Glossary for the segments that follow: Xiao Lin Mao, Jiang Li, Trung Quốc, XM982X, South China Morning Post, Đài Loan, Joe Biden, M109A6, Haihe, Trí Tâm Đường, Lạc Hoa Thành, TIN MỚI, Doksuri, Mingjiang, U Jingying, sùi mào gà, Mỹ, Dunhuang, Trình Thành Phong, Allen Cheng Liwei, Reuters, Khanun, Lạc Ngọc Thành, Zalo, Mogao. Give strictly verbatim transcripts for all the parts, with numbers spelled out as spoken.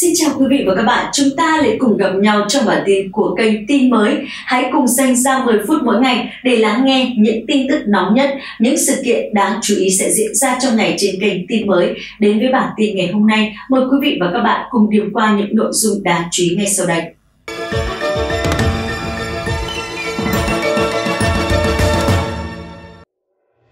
Xin chào quý vị và các bạn, chúng ta lại cùng gặp nhau trong bản tin của kênh Tin Mới. Hãy cùng dành ra mười phút mỗi ngày để lắng nghe những tin tức nóng nhất, những sự kiện đáng chú ý sẽ diễn ra trong ngày trên kênh Tin Mới. Đến với bản tin ngày hôm nay, mời quý vị và các bạn cùng điểm qua những nội dung đáng chú ý ngay sau đây.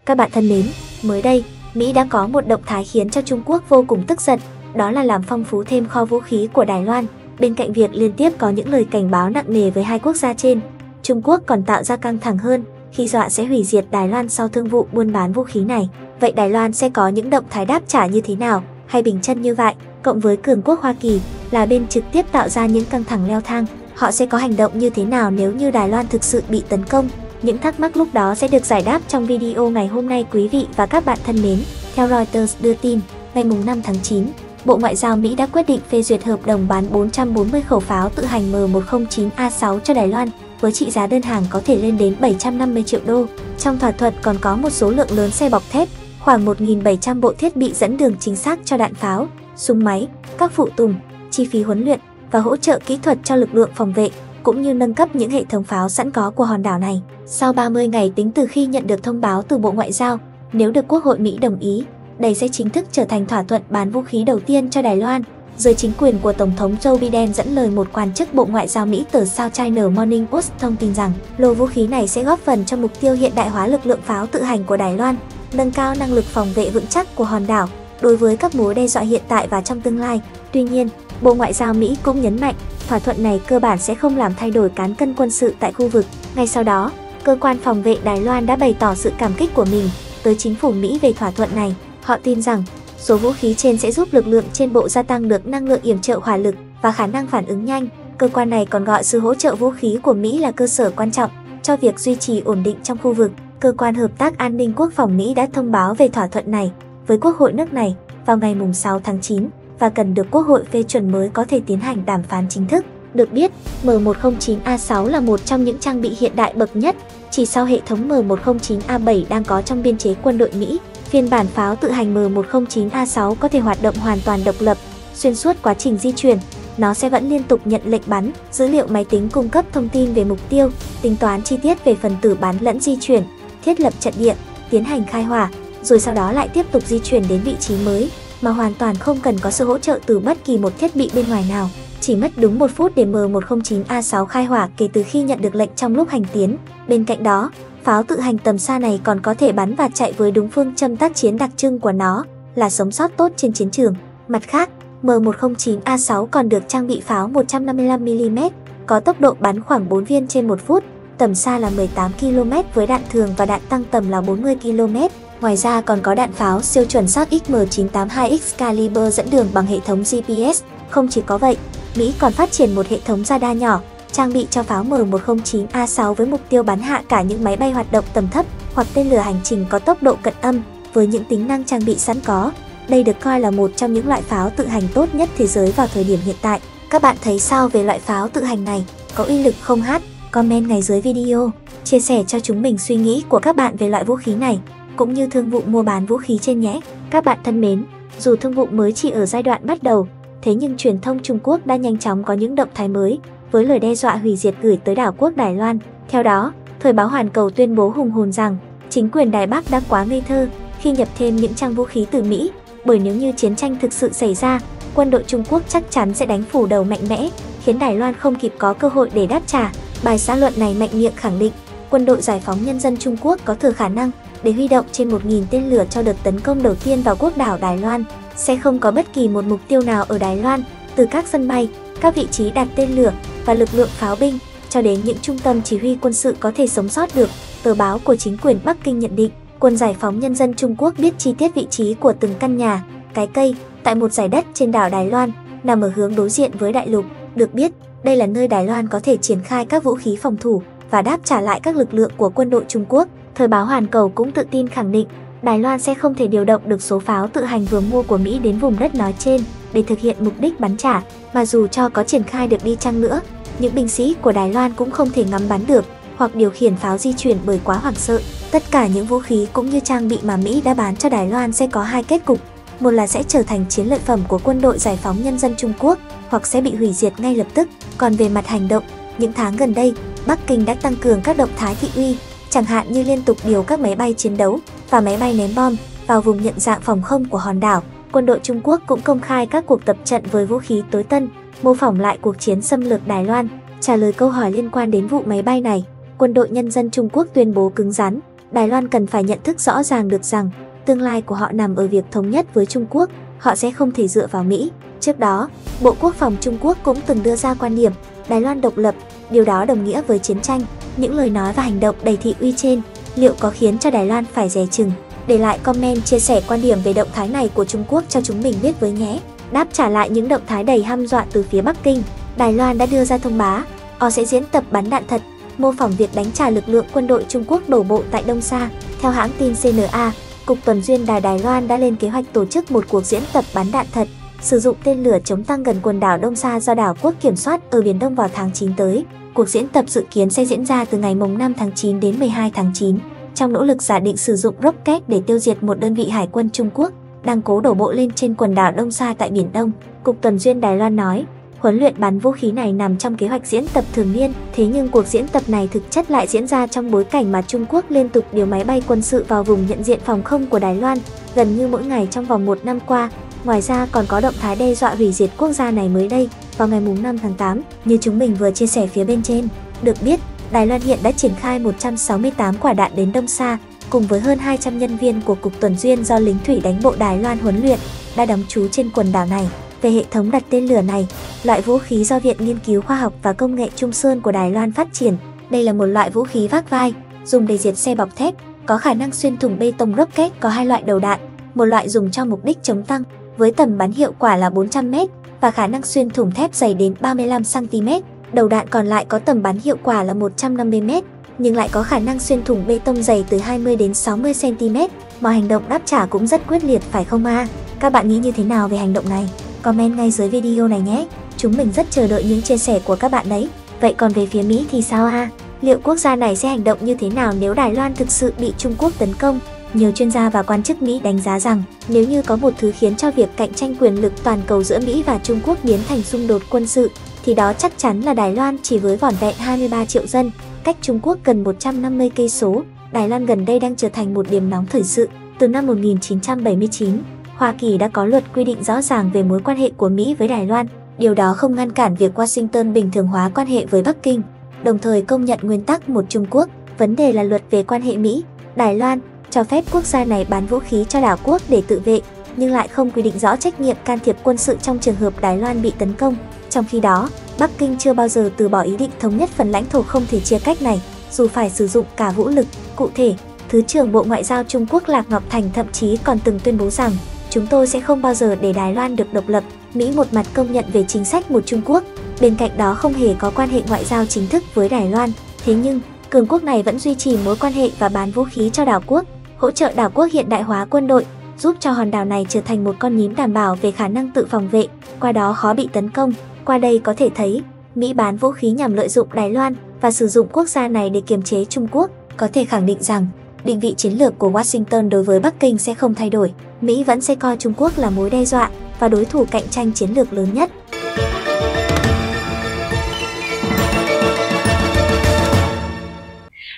Các bạn thân mến, mới đây, Mỹ đã có một động thái khiến cho Trung Quốc vô cùng tức giận. Đó là làm phong phú thêm kho vũ khí của Đài Loan. Bên cạnh việc liên tiếp có những lời cảnh báo nặng nề với hai quốc gia trên, Trung Quốc còn tạo ra căng thẳng hơn khi dọa sẽ hủy diệt Đài Loan sau thương vụ buôn bán vũ khí này. Vậy Đài Loan sẽ có những động thái đáp trả như thế nào hay bình chân như vậy? Cộng với cường quốc Hoa Kỳ là bên trực tiếp tạo ra những căng thẳng leo thang, họ sẽ có hành động như thế nào nếu như Đài Loan thực sự bị tấn công? Những thắc mắc lúc đó sẽ được giải đáp trong video ngày hôm nay quý vị và các bạn thân mến. Theo Reuters đưa tin, ngày năm tháng chín, Bộ Ngoại giao Mỹ đã quyết định phê duyệt hợp đồng bán bốn trăm bốn mươi khẩu pháo tự hành M một không chín A sáu cho Đài Loan, với trị giá đơn hàng có thể lên đến bảy trăm năm mươi triệu đô. Trong thỏa thuận còn có một số lượng lớn xe bọc thép, khoảng một nghìn bảy trăm bộ thiết bị dẫn đường chính xác cho đạn pháo, súng máy, các phụ tùng, chi phí huấn luyện và hỗ trợ kỹ thuật cho lực lượng phòng vệ, cũng như nâng cấp những hệ thống pháo sẵn có của hòn đảo này. Sau ba mươi ngày tính từ khi nhận được thông báo từ Bộ Ngoại giao, nếu được Quốc hội Mỹ đồng ý, đây sẽ chính thức trở thành thỏa thuận bán vũ khí đầu tiên cho Đài Loan. Dưới chính quyền của Tổng thống Joe Biden dẫn lời một quan chức Bộ Ngoại giao Mỹ từ South China Morning Post thông tin rằng lô vũ khí này sẽ góp phần cho mục tiêu hiện đại hóa lực lượng pháo tự hành của Đài Loan, nâng cao năng lực phòng vệ vững chắc của hòn đảo đối với các mối đe dọa hiện tại và trong tương lai. Tuy nhiên, Bộ Ngoại giao Mỹ cũng nhấn mạnh thỏa thuận này cơ bản sẽ không làm thay đổi cán cân quân sự tại khu vực. Ngay sau đó, cơ quan phòng vệ Đài Loan đã bày tỏ sự cảm kích của mình tới chính phủ Mỹ về thỏa thuận này. Họ tin rằng số vũ khí trên sẽ giúp lực lượng trên bộ gia tăng được năng lượng yểm trợ hỏa lực và khả năng phản ứng nhanh. Cơ quan này còn gọi sự hỗ trợ vũ khí của Mỹ là cơ sở quan trọng cho việc duy trì ổn định trong khu vực. Cơ quan Hợp tác An ninh Quốc phòng Mỹ đã thông báo về thỏa thuận này với Quốc hội nước này vào ngày sáu tháng chín và cần được Quốc hội phê chuẩn mới có thể tiến hành đàm phán chính thức. Được biết, M một không chín A sáu là một trong những trang bị hiện đại bậc nhất, chỉ sau hệ thống M một không chín A bảy đang có trong biên chế quân đội Mỹ. Phiên bản pháo tự hành M một không chín A sáu có thể hoạt động hoàn toàn độc lập. Xuyên suốt quá trình di chuyển, nó sẽ vẫn liên tục nhận lệnh bắn. Dữ liệu máy tính cung cấp thông tin về mục tiêu, tính toán chi tiết về phần tử bắn lẫn di chuyển, thiết lập trận địa, tiến hành khai hỏa, rồi sau đó lại tiếp tục di chuyển đến vị trí mới, mà hoàn toàn không cần có sự hỗ trợ từ bất kỳ một thiết bị bên ngoài nào. Chỉ mất đúng một phút để M một không chín A sáu khai hỏa kể từ khi nhận được lệnh trong lúc hành tiến. Bên cạnh đó, pháo tự hành tầm xa này còn có thể bắn và chạy với đúng phương châm tác chiến đặc trưng của nó là sống sót tốt trên chiến trường. Mặt khác, M một không chín A sáu còn được trang bị pháo một trăm năm mươi lăm mi li mét, có tốc độ bắn khoảng bốn viên trên một phút, tầm xa là mười tám ki lô mét với đạn thường và đạn tăng tầm là bốn mươi ki lô mét. Ngoài ra còn có đạn pháo siêu chuẩn xác X M chín tám hai X caliber dẫn đường bằng hệ thống G P S. Không chỉ có vậy, Mỹ còn phát triển một hệ thống radar nhỏ, trang bị cho pháo M một không chín A sáu với mục tiêu bắn hạ cả những máy bay hoạt động tầm thấp hoặc tên lửa hành trình có tốc độ cận âm. Với những tính năng trang bị sẵn có, đây được coi là một trong những loại pháo tự hành tốt nhất thế giới vào thời điểm hiện tại. Các bạn thấy sao về loại pháo tự hành này? Có uy lực không hát? Comment ngay dưới video, chia sẻ cho chúng mình suy nghĩ của các bạn về loại vũ khí này, cũng như thương vụ mua bán vũ khí trên nhé. Các bạn thân mến, dù thương vụ mới chỉ ở giai đoạn bắt đầu, thế nhưng truyền thông Trung Quốc đã nhanh chóng có những động thái mới với lời đe dọa hủy diệt gửi tới đảo quốc Đài Loan. Theo đó, Thời báo Hoàn Cầu tuyên bố hùng hồn rằng chính quyền Đài Bắc đã quá ngây thơ khi nhập thêm những trang vũ khí từ Mỹ, bởi nếu như chiến tranh thực sự xảy ra, quân đội Trung Quốc chắc chắn sẽ đánh phủ đầu mạnh mẽ, khiến Đài Loan không kịp có cơ hội để đáp trả. Bài xã luận này mạnh miệng khẳng định quân đội Giải phóng Nhân dân Trung Quốc có thừa khả năng để huy động trên một nghìn tên lửa cho đợt tấn công đầu tiên vào quốc đảo Đài Loan, sẽ không có bất kỳ một mục tiêu nào ở Đài Loan, từ các sân bay, các vị trí đặt tên lửa và lực lượng pháo binh cho đến những trung tâm chỉ huy quân sự có thể sống sót được. Tờ báo của chính quyền Bắc Kinh nhận định, quân Giải phóng Nhân dân Trung Quốc biết chi tiết vị trí của từng căn nhà, cái cây tại một dải đất trên đảo Đài Loan nằm ở hướng đối diện với đại lục. Được biết, đây là nơi Đài Loan có thể triển khai các vũ khí phòng thủ và đáp trả lại các lực lượng của quân đội Trung Quốc. Thời báo Hoàn Cầu cũng tự tin khẳng định Đài Loan sẽ không thể điều động được số pháo tự hành vừa mua của Mỹ đến vùng đất nói trên để thực hiện mục đích bắn trả, mà dù cho có triển khai được đi chăng nữa, những binh sĩ của Đài Loan cũng không thể ngắm bắn được hoặc điều khiển pháo di chuyển bởi quá hoảng sợ. Tất cả những vũ khí cũng như trang bị mà Mỹ đã bán cho Đài Loan sẽ có hai kết cục. một là sẽ trở thành chiến lợi phẩm của quân đội giải phóng nhân dân Trung Quốc, hoặc sẽ bị hủy diệt ngay lập tức. Còn về mặt hành động, những tháng gần đây, Bắc Kinh đã tăng cường các động thái thị uy, chẳng hạn như liên tục điều các máy bay chiến đấu và máy bay ném bom vào vùng nhận dạng phòng không của hòn đảo. Quân đội Trung Quốc cũng công khai các cuộc tập trận với vũ khí tối tân, mô phỏng lại cuộc chiến xâm lược Đài Loan. Trả lời câu hỏi liên quan đến vụ máy bay này, Quân đội Nhân dân Trung Quốc tuyên bố cứng rắn, Đài Loan cần phải nhận thức rõ ràng được rằng tương lai của họ nằm ở việc thống nhất với Trung Quốc, họ sẽ không thể dựa vào Mỹ. Trước đó, Bộ Quốc phòng Trung Quốc cũng từng đưa ra quan điểm Đài Loan độc lập, điều đó đồng nghĩa với chiến tranh. Những lời nói và hành động đầy thị uy trên liệu có khiến cho Đài Loan phải dè chừng? Để lại comment chia sẻ quan điểm về động thái này của Trung Quốc cho chúng mình biết với nhé. Đáp trả lại những động thái đầy hăm dọa từ phía Bắc Kinh, Đài Loan đã đưa ra thông báo, họ sẽ diễn tập bắn đạn thật, mô phỏng việc đánh trả lực lượng quân đội Trung Quốc đổ bộ tại Đông Sa. Theo hãng tin xê en a, Cục Tuần duyên Đài Đài Loan đã lên kế hoạch tổ chức một cuộc diễn tập bắn đạn thật, sử dụng tên lửa chống tăng gần quần đảo Đông Sa do đảo quốc kiểm soát ở Biển Đông vào tháng chín tới. Cuộc diễn tập dự kiến sẽ diễn ra từ ngày năm tháng chín đến mười hai tháng chín. Trong nỗ lực giả định sử dụng rocket để tiêu diệt một đơn vị hải quân Trung Quốc đang cố đổ bộ lên trên quần đảo Đông Sa tại Biển Đông, Cục Tuần duyên Đài Loan nói, huấn luyện bắn vũ khí này nằm trong kế hoạch diễn tập thường niên. Thế nhưng cuộc diễn tập này thực chất lại diễn ra trong bối cảnh mà Trung Quốc liên tục điều máy bay quân sự vào vùng nhận diện phòng không của Đài Loan gần như mỗi ngày trong vòng một năm qua. Ngoài ra còn có động thái đe dọa hủy diệt quốc gia này mới đây, vào ngày năm tháng tám, như chúng mình vừa chia sẻ phía bên trên. Được biết, Đài Loan hiện đã triển khai một trăm sáu mươi tám quả đạn đến Đông Sa, cùng với hơn hai trăm nhân viên của Cục Tuần duyên do lính thủy đánh bộ Đài Loan huấn luyện, đã đóng trú trên quần đảo này. Về hệ thống đặt tên lửa này, loại vũ khí do Viện Nghiên cứu Khoa học và Công nghệ Trung Sơn của Đài Loan phát triển. Đây là một loại vũ khí vác vai, dùng để diệt xe bọc thép, có khả năng xuyên thủng bê tông. Rocket có hai loại đầu đạn, một loại dùng cho mục đích chống tăng, với tầm bắn hiệu quả là bốn trăm mét và khả năng xuyên thủng thép dày đến ba mươi lăm xăng ti mét. Đầu đạn còn lại có tầm bắn hiệu quả là một trăm năm mươi mét, nhưng lại có khả năng xuyên thủng bê tông dày từ hai mươi đến sáu mươi xăng ti mét. Mọi hành động đáp trả cũng rất quyết liệt phải không à? Các bạn nghĩ như thế nào về hành động này? Comment ngay dưới video này nhé. Chúng mình rất chờ đợi những chia sẻ của các bạn đấy. Vậy còn về phía Mỹ thì sao ha? Liệu quốc gia này sẽ hành động như thế nào nếu Đài Loan thực sự bị Trung Quốc tấn công? Nhiều chuyên gia và quan chức Mỹ đánh giá rằng nếu như có một thứ khiến cho việc cạnh tranh quyền lực toàn cầu giữa Mỹ và Trung Quốc biến thành xung đột quân sự, thì đó chắc chắn là Đài Loan. Chỉ với vỏn vẹn hai mươi ba triệu dân, cách Trung Quốc gần một trăm năm mươi cây số, Đài Loan gần đây đang trở thành một điểm nóng thời sự. Từ năm một nghìn chín trăm bảy mươi chín, Hoa Kỳ đã có luật quy định rõ ràng về mối quan hệ của Mỹ với Đài Loan. Điều đó không ngăn cản việc Washington bình thường hóa quan hệ với Bắc Kinh, đồng thời công nhận nguyên tắc một Trung Quốc. Vấn đề là luật về quan hệ Mỹ, Đài Loan cho phép quốc gia này bán vũ khí cho đảo quốc để tự vệ, nhưng lại không quy định rõ trách nhiệm can thiệp quân sự trong trường hợp Đài Loan bị tấn công. Trong khi đó, Bắc Kinh chưa bao giờ từ bỏ ý định thống nhất phần lãnh thổ không thể chia cách này, dù phải sử dụng cả vũ lực. Cụ thể, Thứ trưởng Bộ Ngoại giao Trung Quốc Lạc Ngọc Thành thậm chí còn từng tuyên bố rằng chúng tôi sẽ không bao giờ để Đài Loan được độc lập. Mỹ một mặt công nhận về chính sách một Trung Quốc, bên cạnh đó không hề có quan hệ ngoại giao chính thức với Đài Loan. Thế nhưng, cường quốc này vẫn duy trì mối quan hệ và bán vũ khí cho đảo quốc, hỗ trợ đảo quốc hiện đại hóa quân đội, giúp cho hòn đảo này trở thành một con nhím đảm bảo về khả năng tự phòng vệ, qua đó khó bị tấn công. Qua đây có thể thấy, Mỹ bán vũ khí nhằm lợi dụng Đài Loan và sử dụng quốc gia này để kiềm chế Trung Quốc. Có thể khẳng định rằng, định vị chiến lược của Washington đối với Bắc Kinh sẽ không thay đổi. Mỹ vẫn sẽ coi Trung Quốc là mối đe dọa và đối thủ cạnh tranh chiến lược lớn nhất.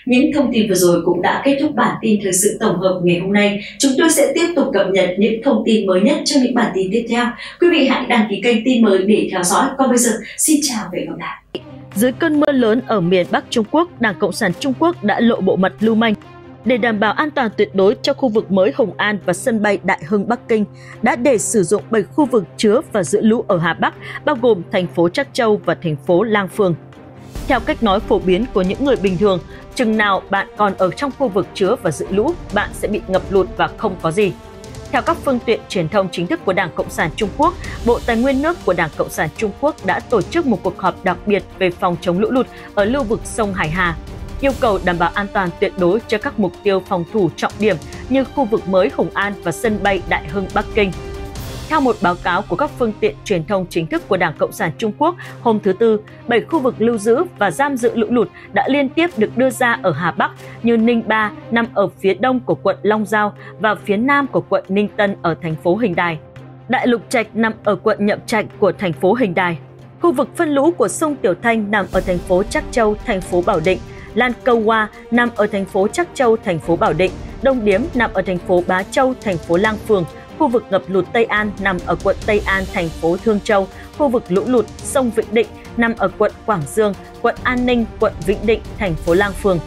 Những thông tin vừa rồi cũng đã kết thúc bản tin thời sự tổng hợp ngày hôm nay. Chúng tôi sẽ tiếp tục cập nhật những thông tin mới nhất trong những bản tin tiếp theo. Quý vị hãy đăng ký kênh Tin Mới để theo dõi. Còn bây giờ, xin chào và hẹn gặp lại. Dưới cơn mưa lớn ở miền Bắc Trung Quốc, Đảng Cộng sản Trung Quốc đã lộ bộ mặt lưu manh. Để đảm bảo an toàn tuyệt đối cho khu vực mới Hồng An và sân bay Đại Hưng Bắc Kinh, đã để sử dụng bảy khu vực chứa và giữ lũ ở Hà Bắc, bao gồm thành phố Trác Châu và thành phố Lang Phường. Theo cách nói phổ biến của những người bình thường, chừng nào bạn còn ở trong khu vực chứa và giữ lũ, bạn sẽ bị ngập lụt và không có gì. Theo các phương tiện truyền thông chính thức của Đảng Cộng sản Trung Quốc, Bộ Tài nguyên nước của Đảng Cộng sản Trung Quốc đã tổ chức một cuộc họp đặc biệt về phòng chống lũ lụt ở lưu vực sông Hải Hà, yêu cầu đảm bảo an toàn tuyệt đối cho các mục tiêu phòng thủ trọng điểm như khu vực mới Hồng An và sân bay Đại Hưng Bắc Kinh. Theo một báo cáo của các phương tiện truyền thông chính thức của Đảng Cộng sản Trung Quốc, hôm thứ Tư, bảy khu vực lưu giữ và giam giữ lũ lụt đã liên tiếp được đưa ra ở Hà Bắc như Ninh Ba nằm ở phía đông của quận Long Giao và phía nam của quận Ninh Tân ở thành phố Hình Đài. Đại Lục Trạch nằm ở quận Nhậm Trạch của thành phố Hình Đài. Khu vực phân lũ của sông Tiểu Thanh nằm ở thành phố Trác Châu, thành phố Bảo Định. Lan Câu Hoa nằm ở thành phố Trác Châu, thành phố Bảo Định. Đông Điếm nằm ở thành phố Bá Châu, thành phố Lang Phường. Khu vực ngập lụt Tây An nằm ở quận Tây An, thành phố Thương Châu. Khu vực lũ lụt sông Vĩnh Định nằm ở quận Quảng Dương, quận An Ninh, quận Vĩnh Định, thành phố Lang Phường.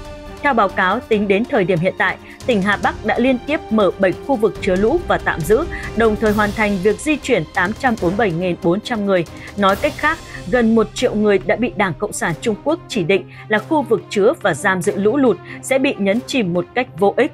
Theo báo cáo, tính đến thời điểm hiện tại, tỉnh Hà Bắc đã liên tiếp mở bảy khu vực chứa lũ và tạm giữ, đồng thời hoàn thành việc di chuyển tám trăm bốn mươi bảy nghìn bốn trăm người. Nói cách khác, gần một triệu người đã bị Đảng Cộng sản Trung Quốc chỉ định là khu vực chứa và giam giữ lũ lụt sẽ bị nhấn chìm một cách vô ích.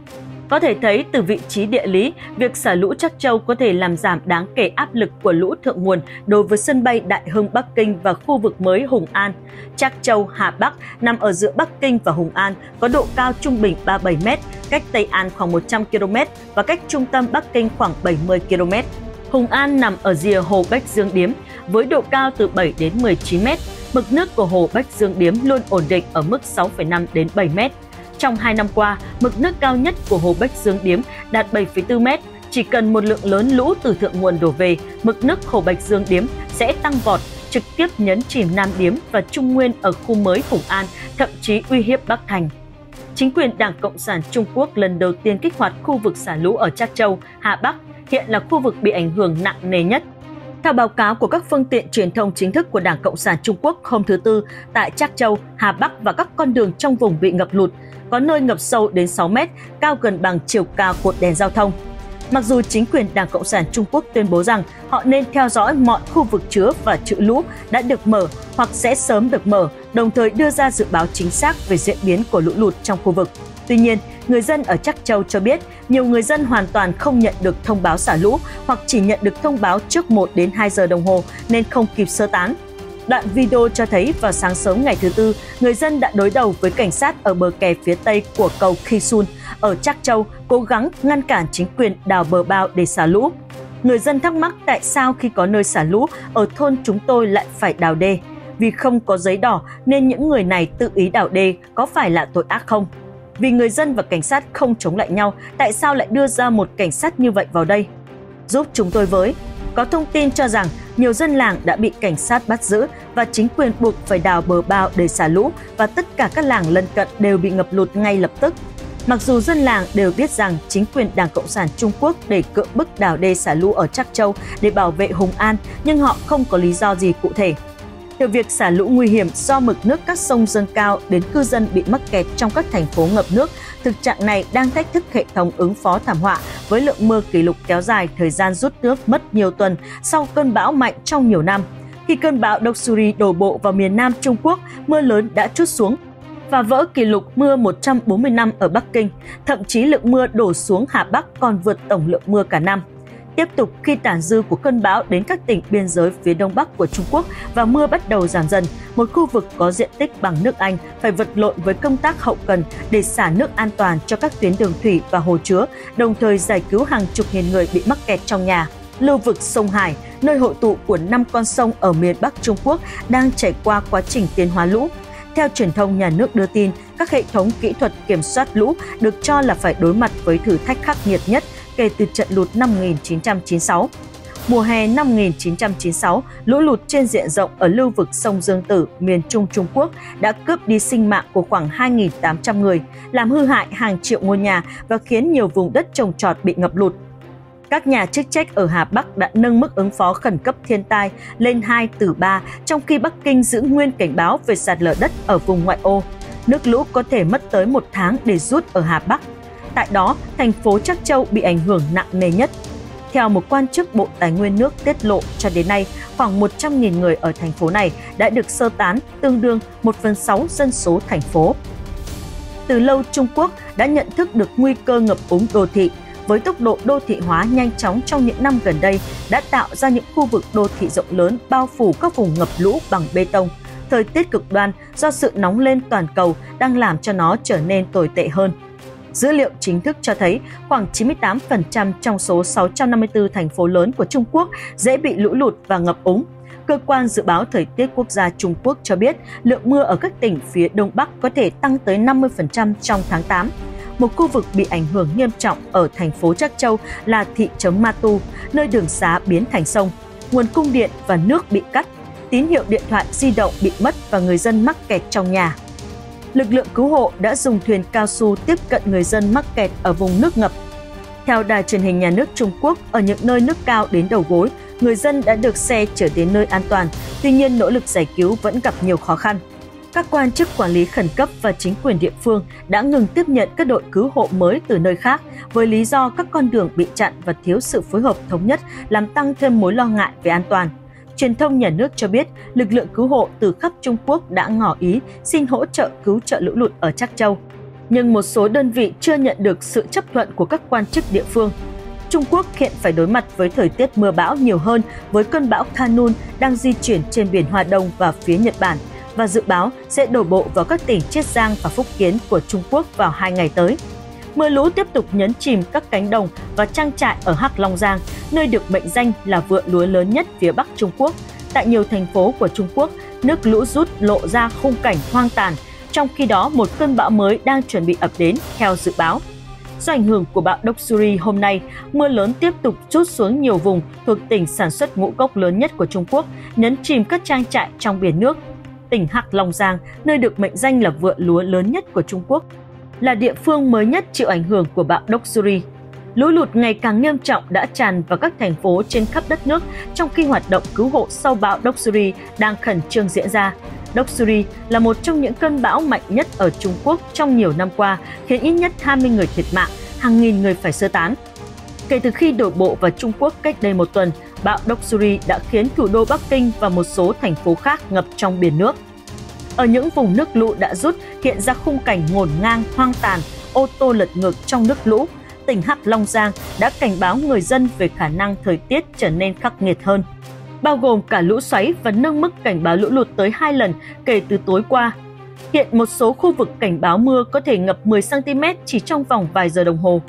Có thể thấy từ vị trí địa lý, việc xả lũ Trác Châu có thể làm giảm đáng kể áp lực của lũ thượng nguồn đối với sân bay Đại Hưng Bắc Kinh và khu vực mới Hùng An. Trác Châu, Hà Bắc nằm ở giữa Bắc Kinh và Hùng An, có độ cao trung bình ba mươi bảy mét, cách Tây An khoảng một trăm ki lô mét và cách trung tâm Bắc Kinh khoảng bảy mươi ki lô mét. Hùng An nằm ở rìa hồ Bách Dương Điếm, với độ cao từ bảy đến mười chín mét. Mực nước của hồ Bách Dương Điếm luôn ổn định ở mức sáu phẩy năm đến bảy mét. Trong hai năm qua, mực nước cao nhất của hồ Bách Dương Điếm đạt bảy phẩy bốn mét. Chỉ cần một lượng lớn lũ từ thượng nguồn đổ về, mực nước hồ Bạch Dương Điếm sẽ tăng vọt, trực tiếp nhấn chìm Nam Điếm và Trung Nguyên ở khu mới Hùng An, thậm chí uy hiếp Bắc Thành. Chính quyền Đảng Cộng sản Trung Quốc lần đầu tiên kích hoạt khu vực xả lũ ở Trác Châu, Hà Bắc, hiện là khu vực bị ảnh hưởng nặng nề nhất. Theo báo cáo của các phương tiện truyền thông chính thức của Đảng Cộng sản Trung Quốc hôm thứ Tư, tại Trác Châu, Hà Bắc và các con đường trong vùng bị ngập lụt, có nơi ngập sâu đến sáu mét, cao gần bằng chiều cao cột đèn giao thông. Mặc dù chính quyền Đảng Cộng sản Trung Quốc tuyên bố rằng họ nên theo dõi mọi khu vực chứa và trữ lũ đã được mở hoặc sẽ sớm được mở, đồng thời đưa ra dự báo chính xác về diễn biến của lũ lụt trong khu vực. Tuy nhiên, người dân ở Trác Châu cho biết nhiều người dân hoàn toàn không nhận được thông báo xả lũ hoặc chỉ nhận được thông báo trước một đến hai giờ đồng hồ nên không kịp sơ tán. Đoạn video cho thấy vào sáng sớm ngày thứ Tư, người dân đã đối đầu với cảnh sát ở bờ kè phía tây của cầu Khisun ở Trác Châu cố gắng ngăn cản chính quyền đào bờ bao để xả lũ. Người dân thắc mắc tại sao khi có nơi xả lũ ở thôn chúng tôi lại phải đào đê. Vì không có giấy đỏ nên những người này tự ý đào đê, có phải là tội ác không? Vì người dân và cảnh sát không chống lại nhau, tại sao lại đưa ra một cảnh sát như vậy vào đây? Giúp chúng tôi với! Có thông tin cho rằng nhiều dân làng đã bị cảnh sát bắt giữ và chính quyền buộc phải đào bờ bao để xả lũ và tất cả các làng lân cận đều bị ngập lụt ngay lập tức. Mặc dù dân làng đều biết rằng chính quyền Đảng Cộng sản Trung Quốc để cưỡng bức đào đê xả lũ ở Trác Châu để bảo vệ Hùng An nhưng họ không có lý do gì cụ thể. Từ việc xả lũ nguy hiểm do mực nước các sông dâng cao đến cư dân bị mắc kẹt trong các thành phố ngập nước, thực trạng này đang thách thức hệ thống ứng phó thảm họa với lượng mưa kỷ lục kéo dài, thời gian rút nước mất nhiều tuần sau cơn bão mạnh trong nhiều năm. Khi cơn bão Doksuri đổ bộ vào miền Nam Trung Quốc, mưa lớn đã trút xuống và vỡ kỷ lục mưa một trăm bốn mươi năm ở Bắc Kinh, thậm chí lượng mưa đổ xuống Hà Bắc còn vượt tổng lượng mưa cả năm. Tiếp tục khi tàn dư của cơn bão đến các tỉnh biên giới phía đông bắc của Trung Quốc và mưa bắt đầu giảm dần, một khu vực có diện tích bằng nước Anh phải vật lộn với công tác hậu cần để xả nước an toàn cho các tuyến đường thủy và hồ chứa, đồng thời giải cứu hàng chục nghìn người bị mắc kẹt trong nhà. Lưu vực sông Hải, nơi hội tụ của năm con sông ở miền Bắc Trung Quốc, đang trải qua quá trình tiến hóa lũ. Theo truyền thông nhà nước đưa tin, các hệ thống kỹ thuật kiểm soát lũ được cho là phải đối mặt với thử thách khắc nghiệt nhất kể từ trận lụt năm một nghìn chín trăm chín mươi sáu. Mùa hè năm một nghìn chín trăm chín mươi sáu, lũ lụt trên diện rộng ở lưu vực sông Dương Tử, miền Trung Trung Quốc đã cướp đi sinh mạng của khoảng hai nghìn tám trăm người, làm hư hại hàng triệu ngôi nhà và khiến nhiều vùng đất trồng trọt bị ngập lụt. Các nhà chức trách ở Hà Bắc đã nâng mức ứng phó khẩn cấp thiên tai lên hai từ ba, trong khi Bắc Kinh giữ nguyên cảnh báo về sạt lở đất ở vùng ngoại ô. Nước lũ có thể mất tới một tháng để rút ở Hà Bắc. Tại đó, thành phố Trác Châu bị ảnh hưởng nặng nề nhất. Theo một quan chức Bộ Tài nguyên nước tiết lộ, cho đến nay, khoảng một trăm nghìn người ở thành phố này đã được sơ tán, tương đương một phần sáu dân số thành phố. Từ lâu, Trung Quốc đã nhận thức được nguy cơ ngập úng đô thị. Với tốc độ đô thị hóa nhanh chóng trong những năm gần đây đã tạo ra những khu vực đô thị rộng lớn bao phủ các vùng ngập lũ bằng bê tông. Thời tiết cực đoan do sự nóng lên toàn cầu đang làm cho nó trở nên tồi tệ hơn. Dữ liệu chính thức cho thấy khoảng chín mươi tám phần trăm trong số sáu trăm năm mươi tư thành phố lớn của Trung Quốc dễ bị lũ lụt và ngập úng. Cơ quan Dự báo Thời tiết Quốc gia Trung Quốc cho biết lượng mưa ở các tỉnh phía Đông Bắc có thể tăng tới năm mươi phần trăm trong tháng tám. Một khu vực bị ảnh hưởng nghiêm trọng ở thành phố Trác Châu là thị trấn Ma Tu, nơi đường xá biến thành sông. Nguồn cung điện và nước bị cắt, tín hiệu điện thoại di động bị mất và người dân mắc kẹt trong nhà. Lực lượng cứu hộ đã dùng thuyền cao su tiếp cận người dân mắc kẹt ở vùng nước ngập. Theo đài truyền hình nhà nước Trung Quốc, ở những nơi nước cao đến đầu gối, người dân đã được xe chở đến nơi an toàn, tuy nhiên nỗ lực giải cứu vẫn gặp nhiều khó khăn. Các quan chức quản lý khẩn cấp và chính quyền địa phương đã ngừng tiếp nhận các đội cứu hộ mới từ nơi khác với lý do các con đường bị chặn và thiếu sự phối hợp thống nhất làm tăng thêm mối lo ngại về an toàn. Truyền thông nhà nước cho biết lực lượng cứu hộ từ khắp Trung Quốc đã ngỏ ý xin hỗ trợ cứu trợ lũ lụt ở Trác Châu, nhưng một số đơn vị chưa nhận được sự chấp thuận của các quan chức địa phương. Trung Quốc hiện phải đối mặt với thời tiết mưa bão nhiều hơn với cơn bão Khanun đang di chuyển trên biển Hoa Đông và phía Nhật Bản, và dự báo sẽ đổ bộ vào các tỉnh Chiết Giang và Phúc Kiến của Trung Quốc vào hai ngày tới. Mưa lũ tiếp tục nhấn chìm các cánh đồng và trang trại ở Hắc Long Giang, nơi được mệnh danh là vựa lúa lớn nhất phía Bắc Trung Quốc. Tại nhiều thành phố của Trung Quốc, nước lũ rút lộ ra khung cảnh hoang tàn, trong khi đó một cơn bão mới đang chuẩn bị ập đến theo dự báo. Do ảnh hưởng của bão Doksuri hôm nay, mưa lớn tiếp tục trút xuống nhiều vùng thuộc tỉnh sản xuất ngũ cốc lớn nhất của Trung Quốc, nhấn chìm các trang trại trong biển nước. Tỉnh Hắc Long Giang, nơi được mệnh danh là vựa lúa lớn nhất của Trung Quốc, là địa phương mới nhất chịu ảnh hưởng của bão Doksuri. Lũ lụt ngày càng nghiêm trọng đã tràn vào các thành phố trên khắp đất nước, trong khi hoạt động cứu hộ sau bão Doksuri đang khẩn trương diễn ra. Doksuri là một trong những cơn bão mạnh nhất ở Trung Quốc trong nhiều năm qua, khiến ít nhất hai mươi người thiệt mạng, hàng nghìn người phải sơ tán. Kể từ khi đổ bộ vào Trung Quốc cách đây một tuần, bão Doksuri đã khiến thủ đô Bắc Kinh và một số thành phố khác ngập trong biển nước. Ở những vùng nước lũ đã rút, hiện ra khung cảnh ngổn ngang, hoang tàn, ô tô lật ngược trong nước lũ. Tỉnh Hắc Long Giang đã cảnh báo người dân về khả năng thời tiết trở nên khắc nghiệt hơn, bao gồm cả lũ xoáy, và nâng mức cảnh báo lũ lụt tới hai lần kể từ tối qua. Hiện một số khu vực cảnh báo mưa có thể ngập mười xăng-ti-mét chỉ trong vòng vài giờ đồng hồ.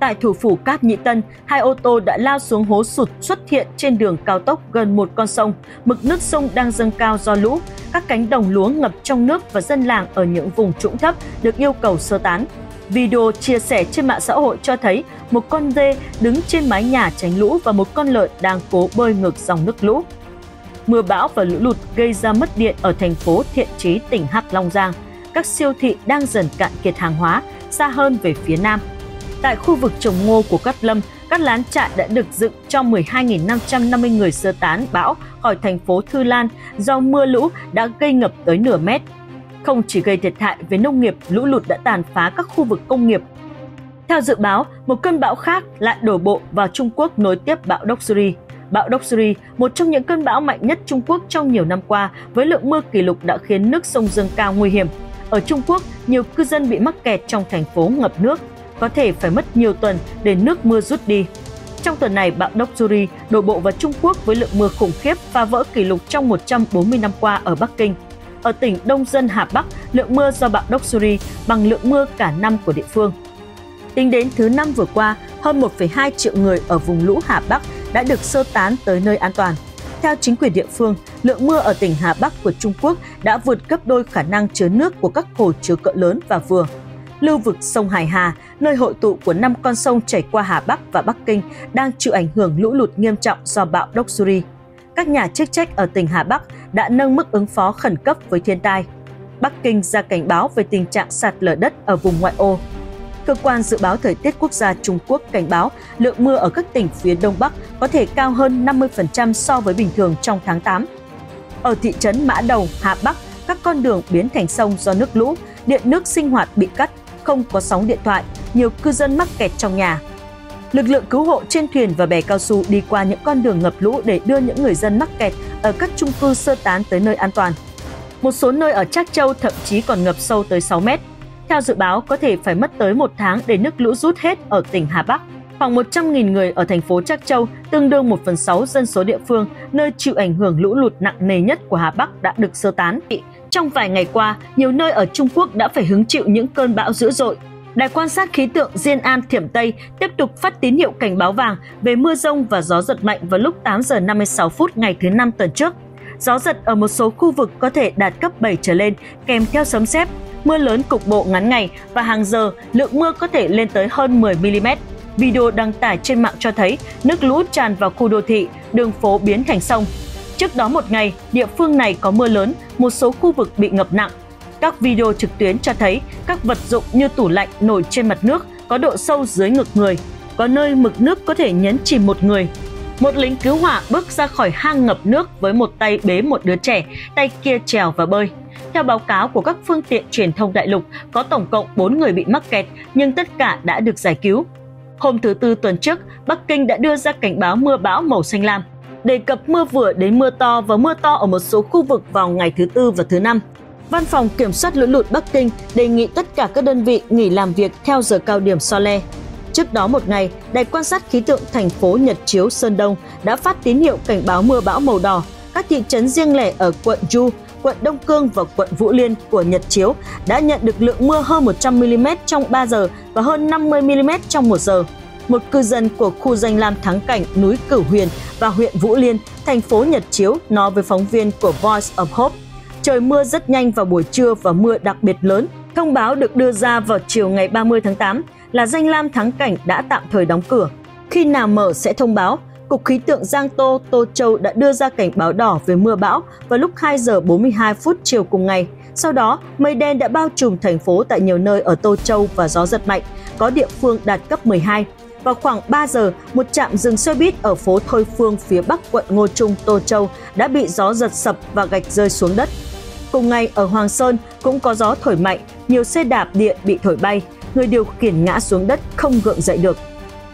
Tại thủ phủ Cáp Nhĩ Tân, hai ô tô đã lao xuống hố sụt xuất hiện trên đường cao tốc gần một con sông. Mực nước sông đang dâng cao do lũ, các cánh đồng lúa ngập trong nước và dân làng ở những vùng trũng thấp được yêu cầu sơ tán. Video chia sẻ trên mạng xã hội cho thấy một con dê đứng trên mái nhà tránh lũ và một con lợn đang cố bơi ngược dòng nước lũ. Mưa bão và lũ lụt gây ra mất điện ở thành phố Thiện Trí, tỉnh Hắc Long Giang. Các siêu thị đang dần cạn kiệt hàng hóa, xa hơn về phía nam. Tại khu vực trồng ngô của Cát Lâm, các lán trại đã được dựng cho mười hai nghìn năm trăm năm mươi người sơ tán bão khỏi thành phố Thư Lan do mưa lũ đã gây ngập tới nửa mét. Không chỉ gây thiệt hại về nông nghiệp, lũ lụt đã tàn phá các khu vực công nghiệp. Theo dự báo, một cơn bão khác lại đổ bộ vào Trung Quốc nối tiếp bão Doksuri. Bão Doksuri, một trong những cơn bão mạnh nhất Trung Quốc trong nhiều năm qua, với lượng mưa kỷ lục đã khiến nước sông dâng cao nguy hiểm. Ở Trung Quốc, nhiều cư dân bị mắc kẹt trong thành phố ngập nước, có thể phải mất nhiều tuần để nước mưa rút đi. Trong tuần này, bão Doksuri đổ bộ vào Trung Quốc với lượng mưa khủng khiếp, phá vỡ kỷ lục trong một trăm bốn mươi năm qua ở Bắc Kinh. Ở tỉnh Đông Dân Hà Bắc, lượng mưa do bão Doksuri bằng lượng mưa cả năm của địa phương. Tính đến thứ năm vừa qua, hơn một phẩy hai triệu người ở vùng lũ Hà Bắc đã được sơ tán tới nơi an toàn. Theo chính quyền địa phương, lượng mưa ở tỉnh Hà Bắc của Trung Quốc đã vượt gấp đôi khả năng chứa nước của các hồ chứa cỡ lớn và vừa. Lưu vực sông Haihe, Hà, nơi hội tụ của năm con sông chảy qua Hà Bắc và Bắc Kinh, đang chịu ảnh hưởng lũ lụt nghiêm trọng do bão Doksuri. Các nhà chức trách ở tỉnh Hà Bắc đã nâng mức ứng phó khẩn cấp với thiên tai. Bắc Kinh ra cảnh báo về tình trạng sạt lở đất ở vùng ngoại ô. Cơ quan Dự báo Thời tiết Quốc gia Trung Quốc cảnh báo lượng mưa ở các tỉnh phía Đông Bắc có thể cao hơn năm mươi phần trăm so với bình thường trong tháng tám. Ở thị trấn Mã Đầu, Hà Bắc, các con đường biến thành sông do nước lũ, điện nước sinh hoạt bị cắt, không có sóng điện thoại, nhiều cư dân mắc kẹt trong nhà. Lực lượng cứu hộ trên thuyền và bè cao su đi qua những con đường ngập lũ để đưa những người dân mắc kẹt ở các chung cư sơ tán tới nơi an toàn. Một số nơi ở Trác Châu thậm chí còn ngập sâu tới sáu mét. Theo dự báo, có thể phải mất tới một tháng để nước lũ rút hết ở tỉnh Hà Bắc. Khoảng một trăm nghìn người ở thành phố Trác Châu, tương đương một phần sáu dân số địa phương, nơi chịu ảnh hưởng lũ lụt nặng nề nhất của Hà Bắc đã được sơ tán. Trong vài ngày qua, nhiều nơi ở Trung Quốc đã phải hứng chịu những cơn bão dữ dội. Đài quan sát khí tượng Diên An Thiểm Tây tiếp tục phát tín hiệu cảnh báo vàng về mưa rông và gió giật mạnh vào lúc tám giờ năm mươi sáu phút ngày thứ Năm tuần trước. Gió giật ở một số khu vực có thể đạt cấp bảy trở lên, kèm theo sấm sét, mưa lớn cục bộ ngắn ngày và hàng giờ, lượng mưa có thể lên tới hơn mười mi-li-mét. Video đăng tải trên mạng cho thấy nước lũ tràn vào khu đô thị, đường phố biến thành sông. Trước đó một ngày, địa phương này có mưa lớn, một số khu vực bị ngập nặng. Các video trực tuyến cho thấy các vật dụng như tủ lạnh nổi trên mặt nước có độ sâu dưới ngực người, có nơi mực nước có thể nhấn chìm một người. Một lính cứu hỏa bước ra khỏi hang ngập nước với một tay bế một đứa trẻ, tay kia trèo và bơi. Theo báo cáo của các phương tiện truyền thông đại lục, có tổng cộng bốn người bị mắc kẹt, nhưng tất cả đã được giải cứu. Hôm thứ Tư tuần trước, Bắc Kinh đã đưa ra cảnh báo mưa bão màu xanh lam, đề cập mưa vừa đến mưa to và mưa to ở một số khu vực vào ngày thứ Tư và thứ Năm. Văn phòng Kiểm soát lũ lụt Bắc Kinh đề nghị tất cả các đơn vị nghỉ làm việc theo giờ cao điểm so le. Trước đó một ngày, Đài quan sát khí tượng thành phố Nhật Chiếu Sơn Đông đã phát tín hiệu cảnh báo mưa bão màu đỏ. Các thị trấn riêng lẻ ở quận Ju, quận Đông Cương và quận Vũ Liên của Nhật Chiếu đã nhận được lượng mưa hơn một trăm mi-li-mét trong ba giờ và hơn năm mươi mi-li-mét trong một giờ. Một cư dân của khu danh lam thắng cảnh núi Cửu Huyền và huyện Vũ Liên, thành phố Nhật Chiếu nói với phóng viên của Voice of Hope, trời mưa rất nhanh vào buổi trưa và mưa đặc biệt lớn. Thông báo được đưa ra vào chiều ngày ba mươi tháng tám là danh lam thắng cảnh đã tạm thời đóng cửa. Khi nào mở sẽ thông báo. Cục khí tượng Giang Tô, Tô Châu đã đưa ra cảnh báo đỏ về mưa bão vào lúc hai giờ bốn mươi hai phút chiều cùng ngày. Sau đó, mây đen đã bao trùm thành phố tại nhiều nơi ở Tô Châu và gió giật mạnh, có địa phương đạt cấp mười hai. Vào khoảng ba giờ, một trạm dừng xe buýt ở phố Thôi Phương phía bắc quận Ngô Trung, Tô Châu đã bị gió giật sập và gạch rơi xuống đất. Cùng ngày ở Hoàng Sơn cũng có gió thổi mạnh, nhiều xe đạp điện bị thổi bay, người điều khiển ngã xuống đất không gượng dậy được.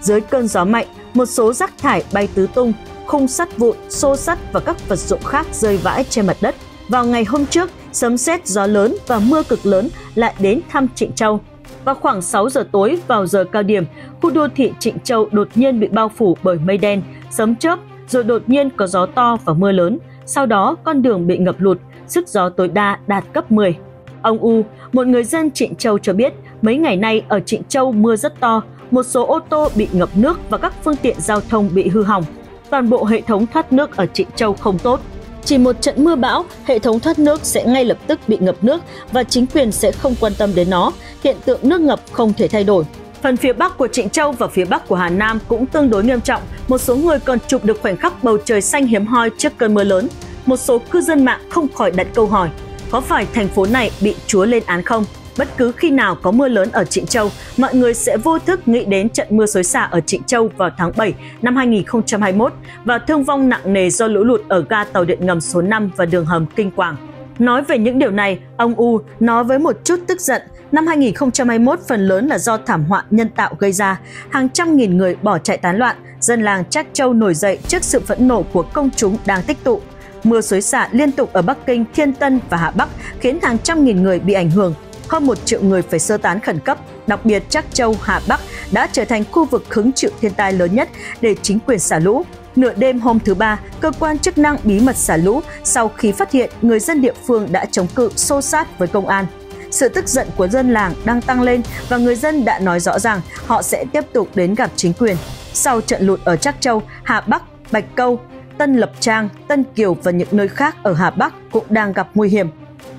Dưới cơn gió mạnh, một số rác thải bay tứ tung, khung sắt vụn, xô sắt và các vật dụng khác rơi vãi trên mặt đất. Vào ngày hôm trước, sấm sét gió lớn và mưa cực lớn lại đến thăm Trịnh Châu. Vào khoảng sáu giờ tối vào giờ cao điểm, khu đô thị Trịnh Châu đột nhiên bị bao phủ bởi mây đen, sấm chớp, rồi đột nhiên có gió to và mưa lớn. Sau đó, con đường bị ngập lụt, sức gió tối đa đạt cấp mười. Ông U, một người dân Trịnh Châu cho biết, mấy ngày nay ở Trịnh Châu mưa rất to, một số ô tô bị ngập nước và các phương tiện giao thông bị hư hỏng. Toàn bộ hệ thống thoát nước ở Trịnh Châu không tốt. Chỉ một trận mưa bão, hệ thống thoát nước sẽ ngay lập tức bị ngập nước và chính quyền sẽ không quan tâm đến nó. Hiện tượng nước ngập không thể thay đổi. Phần phía bắc của Trịnh Châu và phía bắc của Hà Nam cũng tương đối nghiêm trọng. Một số người còn chụp được khoảnh khắc bầu trời xanh hiếm hoi trước cơn mưa lớn. Một số cư dân mạng không khỏi đặt câu hỏi, có phải thành phố này bị Chúa lên án không? Bất cứ khi nào có mưa lớn ở Trịnh Châu, mọi người sẽ vô thức nghĩ đến trận mưa xối xả ở Trịnh Châu vào tháng bảy năm hai nghìn không trăm hai mươi mốt và thương vong nặng nề do lũ lụt ở ga tàu điện ngầm số năm và đường hầm Kinh Quảng. Nói về những điều này, ông U nói với một chút tức giận, năm hai nghìn không trăm hai mươi mốt phần lớn là do thảm họa nhân tạo gây ra. Hàng trăm nghìn người bỏ chạy tán loạn, dân làng Trác Châu nổi dậy trước sự phẫn nộ của công chúng đang tích tụ. Mưa xối xả liên tục ở Bắc Kinh, Thiên Tân và Hà Bắc khiến hàng trăm nghìn người bị ảnh hưởng. Hơn một triệu người phải sơ tán khẩn cấp, đặc biệt Trác Châu, Hà Bắc đã trở thành khu vực hứng chịu thiên tai lớn nhất để chính quyền xả lũ. Nửa đêm hôm thứ Ba, cơ quan chức năng bí mật xả lũ sau khi phát hiện người dân địa phương đã chống cự xô xát với công an. Sự tức giận của dân làng đang tăng lên và người dân đã nói rõ rằng họ sẽ tiếp tục đến gặp chính quyền. Sau trận lụt ở Trác Châu, Hà Bắc, Bạch Câu, Tân Lập Trang, Tân Kiều và những nơi khác ở Hà Bắc cũng đang gặp nguy hiểm.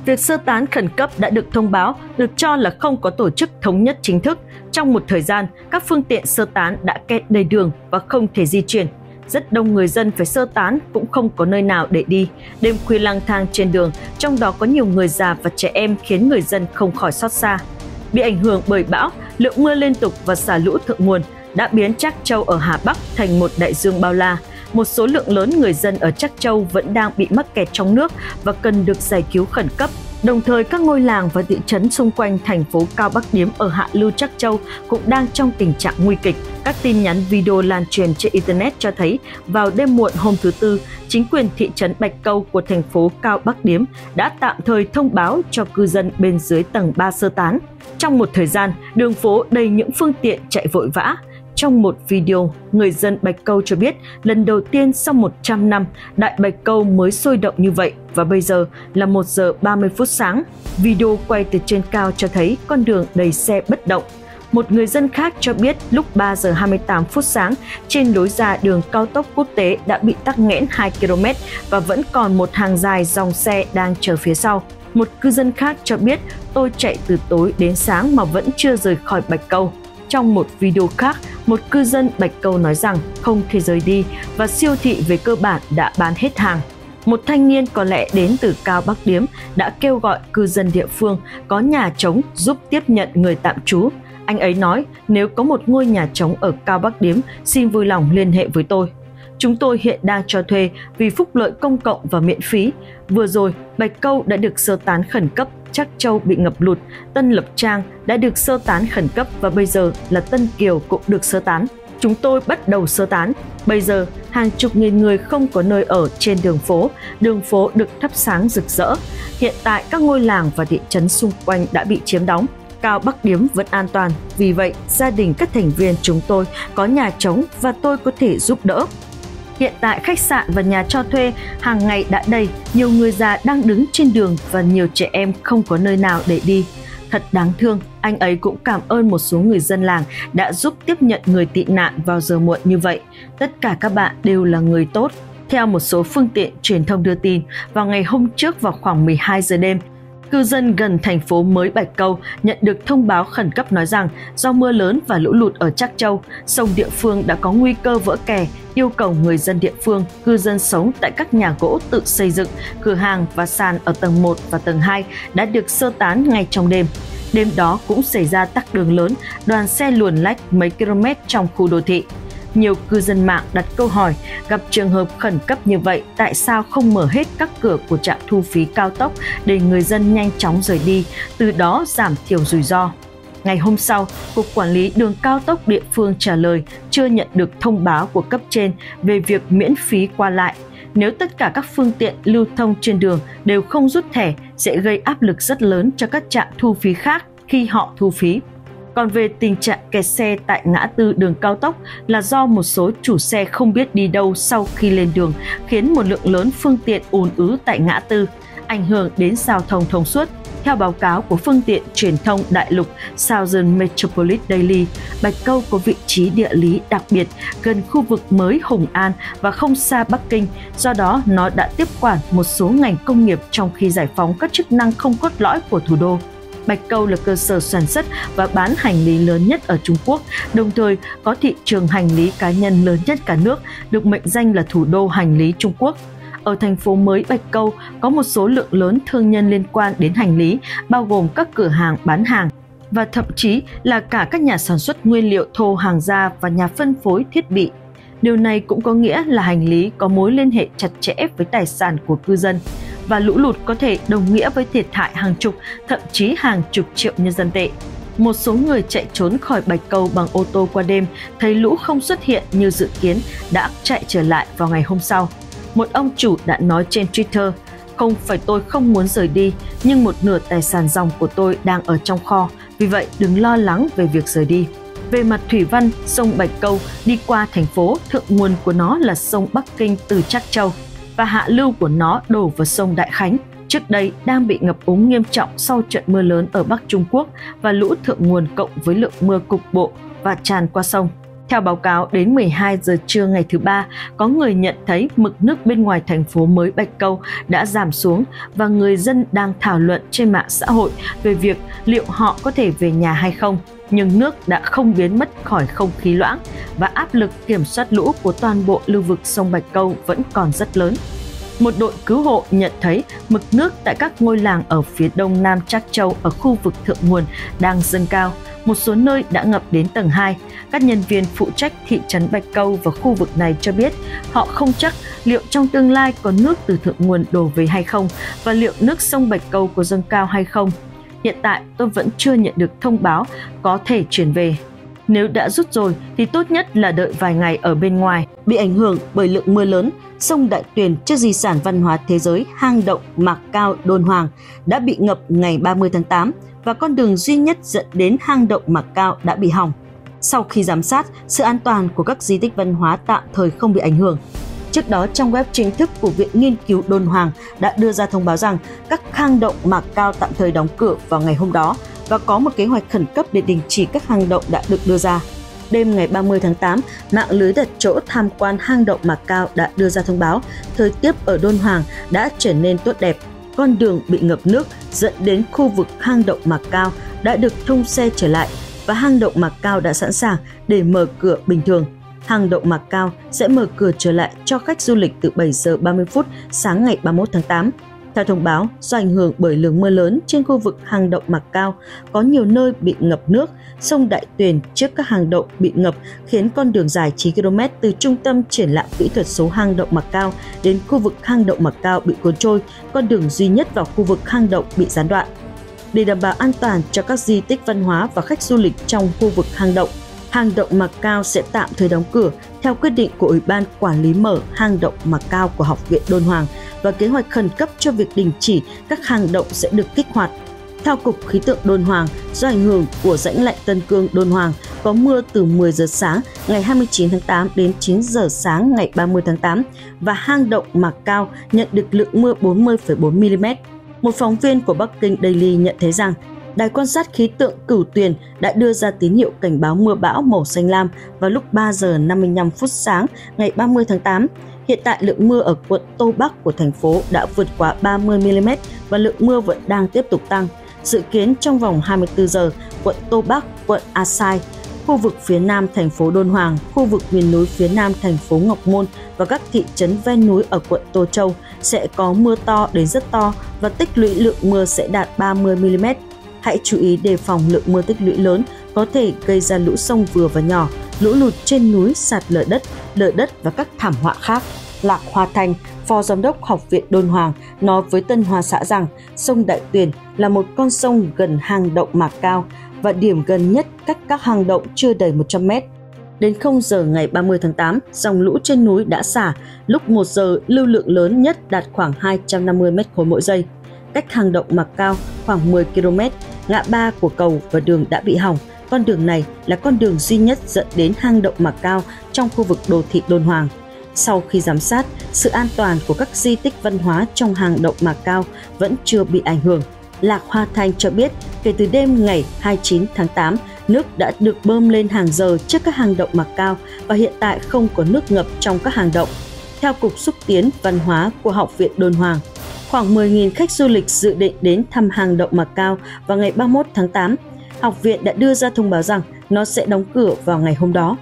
Việc sơ tán khẩn cấp đã được thông báo, được cho là không có tổ chức thống nhất chính thức. Trong một thời gian, các phương tiện sơ tán đã kẹt đầy đường và không thể di chuyển. Rất đông người dân phải sơ tán cũng không có nơi nào để đi. Đêm khuya lang thang trên đường, trong đó có nhiều người già và trẻ em khiến người dân không khỏi xót xa. Bị ảnh hưởng bởi bão, lượng mưa liên tục và xả lũ thượng nguồn đã biến Trác Châu ở Hà Bắc thành một đại dương bao la. Một số lượng lớn người dân ở Trác Châu vẫn đang bị mắc kẹt trong nước và cần được giải cứu khẩn cấp. Đồng thời, các ngôi làng và thị trấn xung quanh thành phố Cao Bắc Điếm ở hạ lưu Trác Châu cũng đang trong tình trạng nguy kịch. Các tin nhắn video lan truyền trên Internet cho thấy vào đêm muộn hôm thứ Tư, chính quyền thị trấn Bạch Câu của thành phố Cao Bắc Điếm đã tạm thời thông báo cho cư dân bên dưới tầng ba sơ tán. Trong một thời gian, đường phố đầy những phương tiện chạy vội vã. Trong một video, người dân Bạch Câu cho biết lần đầu tiên sau một trăm năm, Đại Bạch Câu mới sôi động như vậy và bây giờ là một giờ ba mươi phút sáng. Video quay từ trên cao cho thấy con đường đầy xe bất động. Một người dân khác cho biết lúc ba giờ hai mươi tám phút sáng, trên lối ra đường cao tốc quốc tế đã bị tắc nghẽn hai ki lô mét và vẫn còn một hàng dài dòng xe đang chờ phía sau. Một cư dân khác cho biết, tôi chạy từ tối đến sáng mà vẫn chưa rời khỏi Bạch Câu. Trong một video khác, một cư dân Bạch Câu nói rằng không thể rời đi và siêu thị về cơ bản đã bán hết hàng. Một thanh niên có lẽ đến từ Cao Bắc Điếm đã kêu gọi cư dân địa phương có nhà trống giúp tiếp nhận người tạm trú. Anh ấy nói, nếu có một ngôi nhà trống ở Cao Bắc Điếm, xin vui lòng liên hệ với tôi. Chúng tôi hiện đang cho thuê vì phúc lợi công cộng và miễn phí. Vừa rồi, Bạch Câu đã được sơ tán khẩn cấp, Trác Châu bị ngập lụt, Tân Lập Trang đã được sơ tán khẩn cấp và bây giờ là Tân Kiều cũng được sơ tán. Chúng tôi bắt đầu sơ tán. Bây giờ, hàng chục nghìn người không có nơi ở trên đường phố. Đường phố được thắp sáng rực rỡ. Hiện tại, các ngôi làng và thị trấn xung quanh đã bị chiếm đóng. Cao Bắc Điếm vẫn an toàn. Vì vậy, gia đình các thành viên chúng tôi có nhà trống và tôi có thể giúp đỡ. Hiện tại, khách sạn và nhà cho thuê hàng ngày đã đầy. Nhiều người già đang đứng trên đường và nhiều trẻ em không có nơi nào để đi. Thật đáng thương, anh ấy cũng cảm ơn một số người dân làng đã giúp tiếp nhận người tị nạn vào giờ muộn như vậy. Tất cả các bạn đều là người tốt. Theo một số phương tiện truyền thông đưa tin, vào ngày hôm trước vào khoảng mười hai giờ đêm, cư dân gần thành phố mới Bạch Câu nhận được thông báo khẩn cấp nói rằng do mưa lớn và lũ lụt ở Trác Châu, sông địa phương đã có nguy cơ vỡ kè, yêu cầu người dân địa phương, cư dân sống tại các nhà gỗ tự xây dựng, cửa hàng và sàn ở tầng một và tầng hai đã được sơ tán ngay trong đêm. Đêm đó cũng xảy ra tắc đường lớn, đoàn xe luồn lách mấy km trong khu đô thị. Nhiều cư dân mạng đặt câu hỏi, gặp trường hợp khẩn cấp như vậy, tại sao không mở hết các cửa của trạm thu phí cao tốc để người dân nhanh chóng rời đi, từ đó giảm thiểu rủi ro. Ngày hôm sau, Cục Quản lý Đường Cao tốc địa phương trả lời chưa nhận được thông báo của cấp trên về việc miễn phí qua lại. Nếu tất cả các phương tiện lưu thông trên đường đều không rút thẻ, sẽ gây áp lực rất lớn cho các trạm thu phí khác khi họ thu phí. Còn về tình trạng kẹt xe tại ngã tư đường cao tốc là do một số chủ xe không biết đi đâu sau khi lên đường, khiến một lượng lớn phương tiện ùn ứ tại ngã tư, ảnh hưởng đến giao thông thông suốt. Theo báo cáo của phương tiện truyền thông đại lục Southern Metropolis Daily, Bạch Câu có vị trí địa lý đặc biệt gần khu vực mới Hùng An và không xa Bắc Kinh, do đó nó đã tiếp quản một số ngành công nghiệp trong khi giải phóng các chức năng không cốt lõi của thủ đô. Bạch Câu là cơ sở sản xuất và bán hành lý lớn nhất ở Trung Quốc, đồng thời có thị trường hành lý cá nhân lớn nhất cả nước, được mệnh danh là thủ đô hành lý Trung Quốc. Ở thành phố mới Bạch Câu có một số lượng lớn thương nhân liên quan đến hành lý, bao gồm các cửa hàng bán hàng và thậm chí là cả các nhà sản xuất nguyên liệu thô hàng gia và nhà phân phối thiết bị. Điều này cũng có nghĩa là hành lý có mối liên hệ chặt chẽ với tài sản của cư dân. Và lũ lụt có thể đồng nghĩa với thiệt hại hàng chục, thậm chí hàng chục triệu nhân dân tệ. Một số người chạy trốn khỏi Bạch Câu bằng ô tô qua đêm, thấy lũ không xuất hiện như dự kiến, đã chạy trở lại vào ngày hôm sau. Một ông chủ đã nói trên Twitter, không phải tôi không muốn rời đi, nhưng một nửa tài sản ròng của tôi đang ở trong kho, vì vậy đừng lo lắng về việc rời đi. Về mặt thủy văn, sông Bạch Câu đi qua thành phố, thượng nguồn của nó là sông Bắc Kinh từ Trác Châu, và hạ lưu của nó đổ vào sông Đại Khánh, trước đây đang bị ngập úng nghiêm trọng sau trận mưa lớn ở Bắc Trung Quốc và lũ thượng nguồn cộng với lượng mưa cục bộ và tràn qua sông. Theo báo cáo, đến mười hai giờ trưa ngày thứ Ba, có người nhận thấy mực nước bên ngoài thành phố mới Bạch Câu đã giảm xuống và người dân đang thảo luận trên mạng xã hội về việc liệu họ có thể về nhà hay không. Nhưng nước đã không biến mất khỏi không khí loãng và áp lực kiểm soát lũ của toàn bộ lưu vực sông Bạch Câu vẫn còn rất lớn. Một đội cứu hộ nhận thấy mực nước tại các ngôi làng ở phía đông nam Trác Châu ở khu vực thượng nguồn đang dâng cao, một số nơi đã ngập đến tầng hai. Các nhân viên phụ trách thị trấn Bạch Câu và khu vực này cho biết họ không chắc liệu trong tương lai có nước từ thượng nguồn đổ về hay không và liệu nước sông Bạch Câu có dâng cao hay không. Hiện tại, tôi vẫn chưa nhận được thông báo có thể chuyển về. Nếu đã rút rồi thì tốt nhất là đợi vài ngày ở bên ngoài. Bị ảnh hưởng bởi lượng mưa lớn, sông Đại Tuyền, trước di sản văn hóa thế giới hang động Mạc Cao Dunhuang đã bị ngập ngày ba mươi tháng tám và con đường duy nhất dẫn đến hang động Mạc Cao đã bị hỏng. Sau khi giám sát, sự an toàn của các di tích văn hóa tạm thời không bị ảnh hưởng. Trước đó, trang web chính thức của Viện Nghiên cứu Dunhuang đã đưa ra thông báo rằng các hang động Macau tạm thời đóng cửa vào ngày hôm đó và có một kế hoạch khẩn cấp để đình chỉ các hang động đã được đưa ra. Đêm ngày ba mươi tháng tám, mạng lưới đặt chỗ tham quan hang động Macau đã đưa ra thông báo thời tiết ở Dunhuang đã trở nên tốt đẹp. Con đường bị ngập nước dẫn đến khu vực hang động Macau đã được thông xe trở lại và hang động Macau đã sẵn sàng để mở cửa bình thường. Hang động Macau sẽ mở cửa trở lại cho khách du lịch từ bảy giờ ba mươi phút sáng ngày ba mươi mốt tháng tám. Theo thông báo, do ảnh hưởng bởi lượng mưa lớn trên khu vực hang động Macau, có nhiều nơi bị ngập nước, sông Đại Tuyền trước các hang động bị ngập khiến con đường dài chín ki lô mét từ trung tâm triển lãm kỹ thuật số hang động Macau đến khu vực hang động Macau bị cuốn trôi, con đường duy nhất vào khu vực hang động bị gián đoạn. Để đảm bảo an toàn cho các di tích văn hóa và khách du lịch trong khu vực hang động, hang động Macau sẽ tạm thời đóng cửa theo quyết định của Ủy ban Quản lý mở hang động Macau của Học viện Dunhuang và kế hoạch khẩn cấp cho việc đình chỉ các hang động sẽ được kích hoạt. Theo Cục Khí tượng Dunhuang, do ảnh hưởng của rãnh lạnh Tân Cương Dunhuang có mưa từ mười giờ sáng ngày hai mươi chín tháng tám đến chín giờ sáng ngày ba mươi tháng tám và hang động Macau nhận được lượng mưa bốn mươi phẩy bốn mi-li-mét. Một phóng viên của Bắc Kinh Daily nhận thấy rằng Đài quan sát khí tượng Cửu Tuyền đã đưa ra tín hiệu cảnh báo mưa bão màu xanh lam vào lúc ba giờ năm mươi lăm phút sáng ngày ba mươi tháng tám. Hiện tại, lượng mưa ở quận Tô Bắc của thành phố đã vượt quá ba mươi mi-li-mét và lượng mưa vẫn đang tiếp tục tăng. Dự kiến trong vòng hai mươi tư giờ, quận Tô Bắc, quận A Sai, khu vực phía nam thành phố Dunhuang, khu vực miền núi phía nam thành phố Ngọc Môn và các thị trấn ven núi ở quận Tô Châu sẽ có mưa to đến rất to và tích lũy lượng mưa sẽ đạt ba mươi mi-li-mét. Hãy chú ý đề phòng lượng mưa tích lũy lớn có thể gây ra lũ sông vừa và nhỏ, lũ lụt trên núi, sạt lở đất, lở đất và các thảm họa khác. Lạc Hoa Thành, Phó Giám đốc Học viện Dunhuang nói với Tân Hoa Xã rằng sông Đại Tuyền là một con sông gần hang động Macau và điểm gần nhất cách các hang động chưa đầy một trăm mét. Đến không giờ ngày ba mươi tháng tám, dòng lũ trên núi đã xả, lúc một giờ lưu lượng lớn nhất đạt khoảng hai trăm năm mươi mét khối mỗi giây. Cách hang động Macau khoảng mười ki lô mét, ngã ba của cầu và đường đã bị hỏng. Con đường này là con đường duy nhất dẫn đến hang động Macau trong khu vực đô thị Dunhuang. Sau khi giám sát, sự an toàn của các di tích văn hóa trong hang động Macau vẫn chưa bị ảnh hưởng. Lạc Hoa Thanh cho biết, kể từ đêm ngày hai mươi chín tháng tám, nước đã được bơm lên hàng giờ trước các hang động Macau và hiện tại không có nước ngập trong các hang động. Theo Cục Xúc tiến Văn hóa của Học viện Dunhuang, khoảng mười nghìn khách du lịch dự định đến thăm hang động Macau vào ngày ba mươi mốt tháng tám. Học viện đã đưa ra thông báo rằng nó sẽ đóng cửa vào ngày hôm đó.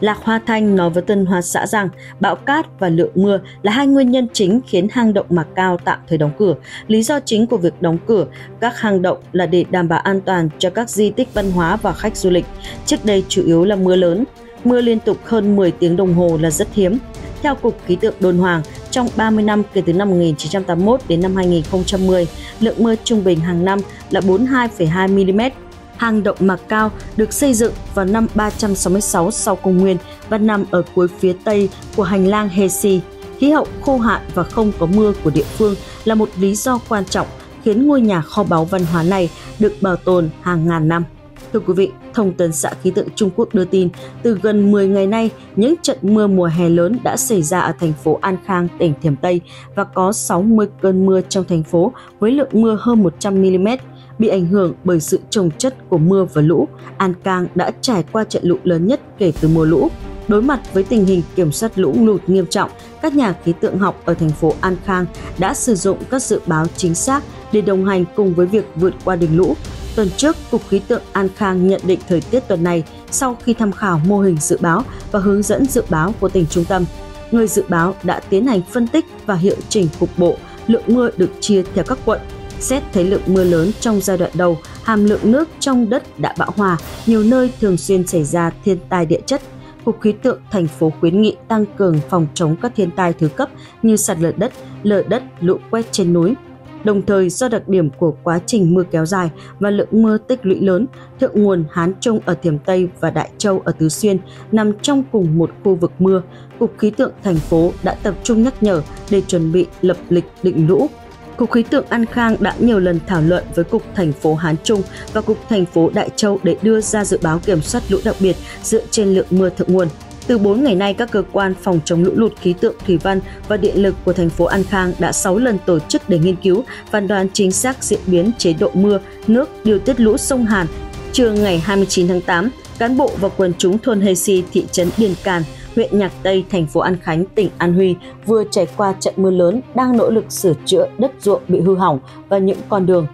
Lạc Hoa Thanh nói với Tân Hoa Xã rằng bão cát và lượng mưa là hai nguyên nhân chính khiến hang động Macau tạm thời đóng cửa. Lý do chính của việc đóng cửa các hang động là để đảm bảo an toàn cho các di tích văn hóa và khách du lịch. Trước đây chủ yếu là mưa lớn. Mưa liên tục hơn mười tiếng đồng hồ là rất hiếm. Theo Cục Khí tượng Dunhuang, trong ba mươi năm kể từ năm một nghìn chín trăm tám mươi mốt đến năm hai nghìn không trăm mười, lượng mưa trung bình hàng năm là bốn mươi hai phẩy hai mi-li-mét. Hang động Macau được xây dựng vào năm ba trăm sáu mươi sáu sau công nguyên và nằm ở cuối phía tây của hành lang Haihe. Khí hậu khô hạn và không có mưa của địa phương là một lý do quan trọng khiến ngôi nhà kho báu văn hóa này được bảo tồn hàng ngàn năm. Thưa quý vị, Thông tấn xã khí tượng Trung Quốc đưa tin, từ gần mười ngày nay, những trận mưa mùa hè lớn đã xảy ra ở thành phố An Khang, tỉnh Thiểm Tây và có sáu mươi cơn mưa trong thành phố với lượng mưa hơn một trăm mi-li-mét. Bị ảnh hưởng bởi sự chồng chất của mưa và lũ, An Khang đã trải qua trận lũ lớn nhất kể từ mùa lũ. Đối mặt với tình hình kiểm soát lũ lụt nghiêm trọng, các nhà khí tượng học ở thành phố An Khang đã sử dụng các dự báo chính xác để đồng hành cùng với việc vượt qua đỉnh lũ. Tuần trước, Cục Khí tượng An Khang nhận định thời tiết tuần này sau khi tham khảo mô hình dự báo và hướng dẫn dự báo của tỉnh trung tâm. Người dự báo đã tiến hành phân tích và hiệu chỉnh cục bộ lượng mưa được chia theo các quận. Xét thấy lượng mưa lớn trong giai đoạn đầu, hàm lượng nước trong đất đã bão hòa, nhiều nơi thường xuyên xảy ra thiên tai địa chất. Cục Khí tượng thành phố khuyến nghị tăng cường phòng chống các thiên tai thứ cấp như sạt lở đất, lở đất, lũ quét trên núi. Đồng thời, do đặc điểm của quá trình mưa kéo dài và lượng mưa tích lũy lớn, thượng nguồn Hán Trung ở Thiểm Tây và Đại Châu ở Tứ Xuyên nằm trong cùng một khu vực mưa, Cục Khí tượng thành phố đã tập trung nhắc nhở để chuẩn bị lập lịch định lũ. Cục Khí tượng An Khang đã nhiều lần thảo luận với Cục thành phố Hán Trung và Cục thành phố Đại Châu để đưa ra dự báo kiểm soát lũ đặc biệt dựa trên lượng mưa thượng nguồn. Từ bốn ngày nay, các cơ quan phòng chống lũ lụt, khí tượng, thủy văn và điện lực của thành phố An Khang đã sáu lần tổ chức để nghiên cứu, phán đoán chính xác diễn biến chế độ mưa, nước, điều tiết lũ sông Hàn. Trưa ngày hai mươi chín tháng tám, cán bộ và quần chúng thôn Hê Si, thị trấn Điền Càn, huyện Nhạc Tây, thành phố An Khánh, tỉnh An Huy vừa trải qua trận mưa lớn, đang nỗ lực sửa chữa đất ruộng bị hư hỏng và những con đường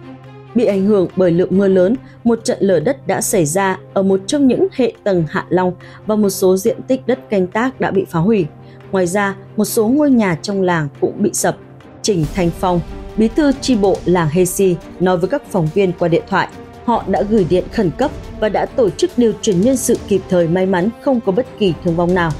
bị ảnh hưởng bởi lượng mưa lớn. Một trận lở đất đã xảy ra ở một trong những hệ tầng hạ long và một số diện tích đất canh tác đã bị phá hủy. Ngoài ra, một số ngôi nhà trong làng cũng bị sập. Trình Thành Phong, bí thư chi bộ làng Hê Si, nói với các phóng viên qua điện thoại. Họ đã gửi điện khẩn cấp và đã tổ chức điều chuyển nhân sự kịp thời, may mắn không có bất kỳ thương vong nào.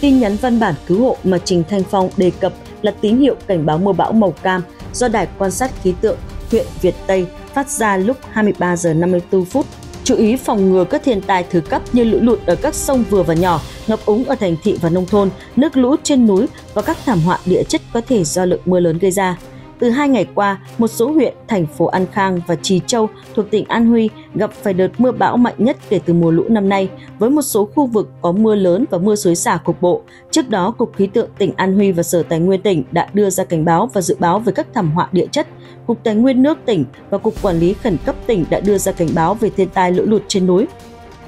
Tin nhắn văn bản cứu hộ mà Trình Thanh Phong đề cập là tín hiệu cảnh báo mưa bão màu cam do Đài Quan sát Khí tượng huyện Việt Tây phát ra lúc hai mươi ba giờ năm mươi tư phút. Chú ý phòng ngừa các thiên tai thứ cấp như lũ lụt ở các sông vừa và nhỏ, ngập úng ở thành thị và nông thôn, nước lũ trên núi và các thảm họa địa chất có thể do lượng mưa lớn gây ra. Từ hai ngày qua, một số huyện, thành phố An Khang và Trì Châu thuộc tỉnh An Huy gặp phải đợt mưa bão mạnh nhất kể từ mùa lũ năm nay, với một số khu vực có mưa lớn và mưa xối xả cục bộ. Trước đó, Cục Khí tượng tỉnh An Huy và Sở Tài nguyên tỉnh đã đưa ra cảnh báo và dự báo về các thảm họa địa chất. Cục Tài nguyên nước tỉnh và Cục Quản lý Khẩn cấp tỉnh đã đưa ra cảnh báo về thiên tai lũ lụt trên núi.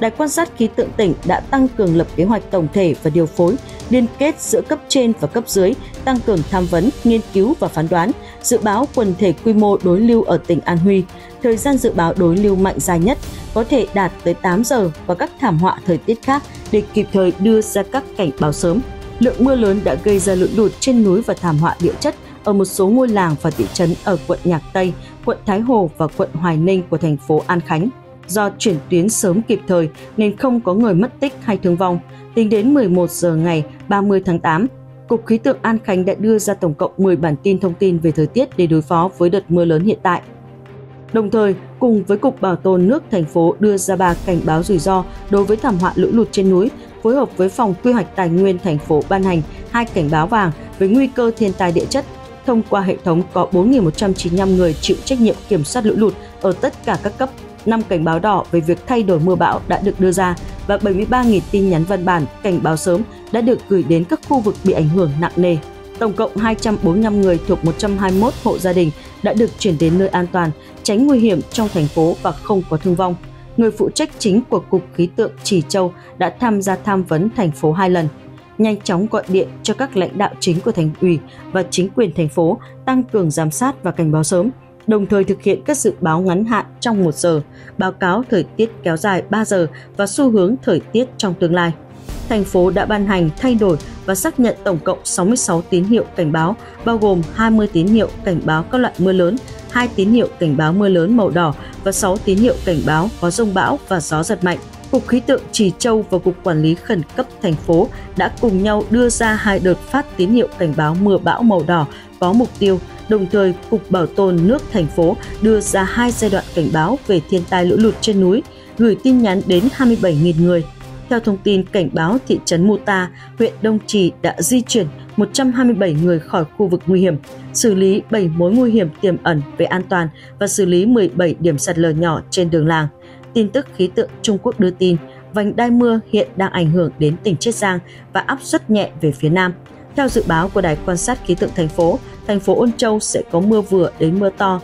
Đài Quan sát Khí tượng tỉnh đã tăng cường lập kế hoạch tổng thể và điều phối, liên kết giữa cấp trên và cấp dưới, tăng cường tham vấn, nghiên cứu và phán đoán, dự báo quần thể quy mô đối lưu ở tỉnh An Huy. Thời gian dự báo đối lưu mạnh dài nhất có thể đạt tới tám giờ và các thảm họa thời tiết khác để kịp thời đưa ra các cảnh báo sớm. Lượng mưa lớn đã gây ra lũ lụt trên núi và thảm họa địa chất ở một số ngôi làng và thị trấn ở quận Nhạc Tây, quận Thái Hồ và quận Hoài Ninh của thành phố An Khánh. Do chuyển tuyến sớm kịp thời nên không có người mất tích hay thương vong. Tính đến mười một giờ ngày ba mươi tháng tám, Cục Khí tượng An Khánh đã đưa ra tổng cộng mười bản tin thông tin về thời tiết để đối phó với đợt mưa lớn hiện tại. Đồng thời, cùng với Cục Bảo tồn nước thành phố đưa ra ba cảnh báo rủi ro đối với thảm họa lũ lụt trên núi, phối hợp với Phòng Quy hoạch Tài nguyên thành phố ban hành hai cảnh báo vàng với nguy cơ thiên tai địa chất. Thông qua hệ thống có bốn nghìn một trăm chín mươi lăm người chịu trách nhiệm kiểm soát lũ lụt ở tất cả các cấp. năm cảnh báo đỏ về việc thay đổi mưa bão đã được đưa ra và bảy mươi ba nghìn tin nhắn văn bản cảnh báo sớm đã được gửi đến các khu vực bị ảnh hưởng nặng nề. Tổng cộng hai trăm bốn mươi lăm người thuộc một trăm hai mươi mốt hộ gia đình đã được chuyển đến nơi an toàn, tránh nguy hiểm trong thành phố và không có thương vong. Người phụ trách chính của Cục Khí tượng Trì Châu đã tham gia tham vấn thành phố hai lần. Nhanh chóng gọi điện cho các lãnh đạo chính của thành ủy và chính quyền thành phố tăng cường giám sát và cảnh báo sớm, đồng thời thực hiện các dự báo ngắn hạn trong một giờ, báo cáo thời tiết kéo dài ba giờ và xu hướng thời tiết trong tương lai. Thành phố đã ban hành, thay đổi và xác nhận tổng cộng sáu mươi sáu tín hiệu cảnh báo, bao gồm hai mươi tín hiệu cảnh báo các loại mưa lớn, hai tín hiệu cảnh báo mưa lớn màu đỏ và sáu tín hiệu cảnh báo có dông bão và gió giật mạnh. Cục Khí tượng Trì Châu và Cục Quản lý Khẩn cấp thành phố đã cùng nhau đưa ra hai đợt phát tín hiệu cảnh báo mưa bão màu đỏ có mục tiêu. Đồng thời, Cục Bảo tồn nước thành phố đưa ra hai giai đoạn cảnh báo về thiên tai lũ lụt trên núi, gửi tin nhắn đến hai mươi bảy nghìn người. Theo thông tin cảnh báo, thị trấn Muta, huyện Đông Trì đã di chuyển một trăm hai mươi bảy người khỏi khu vực nguy hiểm, xử lý bảy mối nguy hiểm tiềm ẩn về an toàn và xử lý mười bảy điểm sạt lở nhỏ trên đường làng. Tin tức khí tượng Trung Quốc đưa tin, vành đai mưa hiện đang ảnh hưởng đến tỉnh Chiết Giang và áp suất nhẹ về phía nam. Theo dự báo của Đài Quan sát Khí tượng thành phố, thành phố Ôn Châu sẽ có mưa vừa đến mưa to.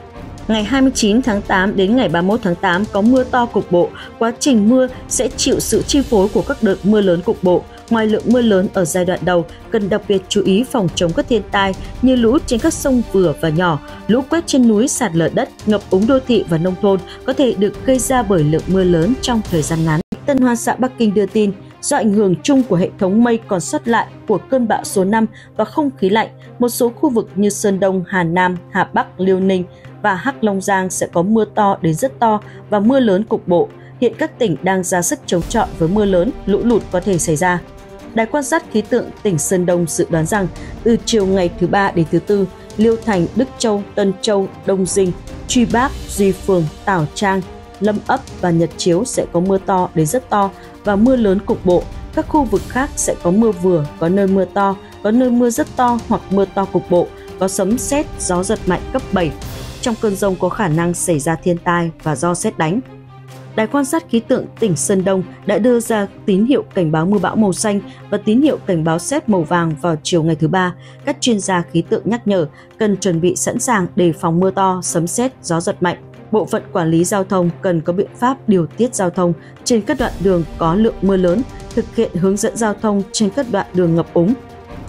Ngày hai mươi chín tháng tám đến ngày ba mươi mốt tháng tám có mưa to cục bộ, quá trình mưa sẽ chịu sự chi phối của các đợt mưa lớn cục bộ. Ngoài lượng mưa lớn ở giai đoạn đầu, cần đặc biệt chú ý phòng chống các thiên tai như lũ trên các sông vừa và nhỏ, lũ quét trên núi, sạt lở đất, ngập úng đô thị và nông thôn có thể được gây ra bởi lượng mưa lớn trong thời gian ngắn. Tân Hoa xã Bắc Kinh đưa tin, do ảnh hưởng chung của hệ thống mây còn sót lại của cơn bão số năm và không khí lạnh, một số khu vực như Sơn Đông, Hà Nam, Hà Bắc, Liêu Ninh và Hắc Long Giang sẽ có mưa to đến rất to và mưa lớn cục bộ. Hiện các tỉnh đang ra sức chống chọi với mưa lớn, lũ lụt có thể xảy ra. Đài Quan sát Khí tượng tỉnh Sơn Đông dự đoán rằng từ chiều ngày thứ ba đến thứ tư, Liêu Thành, Đức Châu, Tân Châu, Đông Dinh, Truy Bác, Duy Phường, Tảo Trang, Lâm Ấp và Nhật Chiếu sẽ có mưa to đến rất to và mưa lớn cục bộ. Các khu vực khác sẽ có mưa vừa, có nơi mưa to, có nơi mưa rất to hoặc mưa to cục bộ, có sấm sét, gió giật mạnh cấp bảy. Trong cơn dông có khả năng xảy ra thiên tai và do sét đánh. Đài quan sát khí tượng tỉnh Sơn Đông đã đưa ra tín hiệu cảnh báo mưa bão màu xanh và tín hiệu cảnh báo sét màu vàng vào chiều ngày thứ Ba. Các chuyên gia khí tượng nhắc nhở cần chuẩn bị sẵn sàng để phòng mưa to, sấm sét, gió giật mạnh. Bộ phận quản lý giao thông cần có biện pháp điều tiết giao thông trên các đoạn đường có lượng mưa lớn, thực hiện hướng dẫn giao thông trên các đoạn đường ngập úng,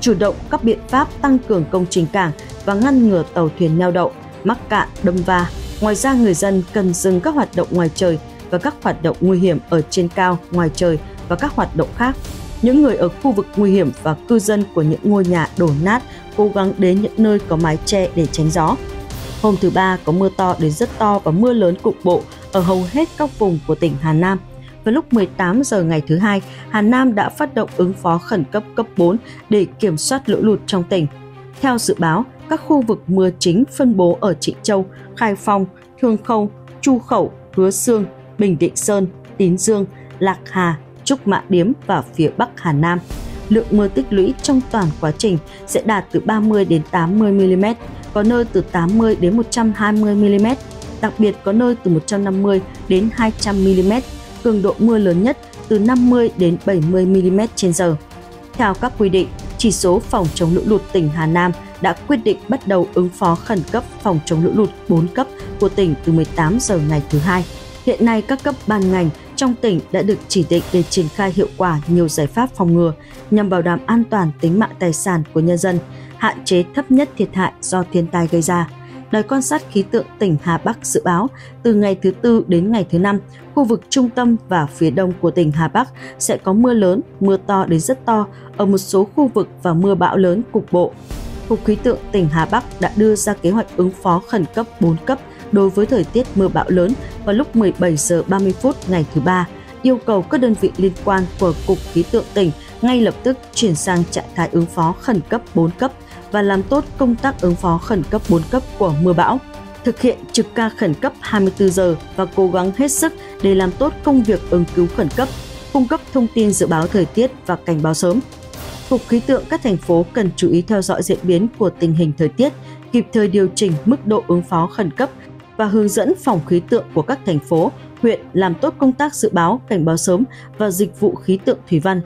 chủ động các biện pháp tăng cường công trình cảng và ngăn ngừa tàu thuyền neo đậu, mắc cạn, đâm va. Ngoài ra, người dân cần dừng các hoạt động ngoài trời và các hoạt động nguy hiểm ở trên cao, ngoài trời và các hoạt động khác. Những người ở khu vực nguy hiểm và cư dân của những ngôi nhà đổ nát cố gắng đến những nơi có mái che để tránh gió. Hôm thứ Ba có mưa to đến rất to và mưa lớn cục bộ ở hầu hết các vùng của tỉnh Hà Nam. Vào lúc mười tám giờ ngày thứ Hai, Hà Nam đã phát động ứng phó khẩn cấp cấp bốn để kiểm soát lũ lụt trong tỉnh. Theo dự báo, các khu vực mưa chính phân bố ở Trịnh Châu, Khai Phong, Thương Khâu, Chu Khẩu, Hứa Xương, Bình Định Sơn, Tín Dương, Lạc Hà, Trúc Mạ Điếm và phía Bắc Hà Nam. Lượng mưa tích lũy trong toàn quá trình sẽ đạt từ ba mươi đến tám mươi mi-li-mét, có nơi từ tám mươi đến một trăm hai mươi mi-li-mét, đặc biệt có nơi từ một trăm năm mươi đến hai trăm mi-li-mét. Cường độ mưa lớn nhất từ năm mươi đến bảy mươi mi-li-mét trên giờ. Theo các quy định, chỉ số phòng chống lũ lụt tỉnh Hà Nam đã quyết định bắt đầu ứng phó khẩn cấp phòng chống lũ lụt bốn cấp của tỉnh từ mười tám giờ ngày thứ Hai. Hiện nay, các cấp ban ngành trong tỉnh đã được chỉ định để triển khai hiệu quả nhiều giải pháp phòng ngừa nhằm bảo đảm an toàn tính mạng tài sản của nhân dân, hạn chế thấp nhất thiệt hại do thiên tai gây ra. Đài quan sát khí tượng tỉnh Hà Bắc dự báo, từ ngày thứ Tư đến ngày thứ Năm, khu vực trung tâm và phía đông của tỉnh Hà Bắc sẽ có mưa lớn, mưa to đến rất to ở một số khu vực và mưa bão lớn cục bộ. Cục khí tượng tỉnh Hà Bắc đã đưa ra kế hoạch ứng phó khẩn cấp bốn cấp đối với thời tiết mưa bão lớn vào lúc mười bảy giờ ba mươi phút ngày thứ Ba, yêu cầu các đơn vị liên quan của Cục khí tượng tỉnh ngay lập tức chuyển sang trạng thái ứng phó khẩn cấp bốn cấp và làm tốt công tác ứng phó khẩn cấp bốn cấp của mưa bão, thực hiện trực ca khẩn cấp hai mươi tư giờ và cố gắng hết sức để làm tốt công việc ứng cứu khẩn cấp, cung cấp thông tin dự báo thời tiết và cảnh báo sớm. Cục khí tượng các thành phố cần chú ý theo dõi diễn biến của tình hình thời tiết, kịp thời điều chỉnh mức độ ứng phó khẩn cấp và hướng dẫn phòng khí tượng của các thành phố, huyện làm tốt công tác dự báo, cảnh báo sớm và dịch vụ khí tượng thủy văn.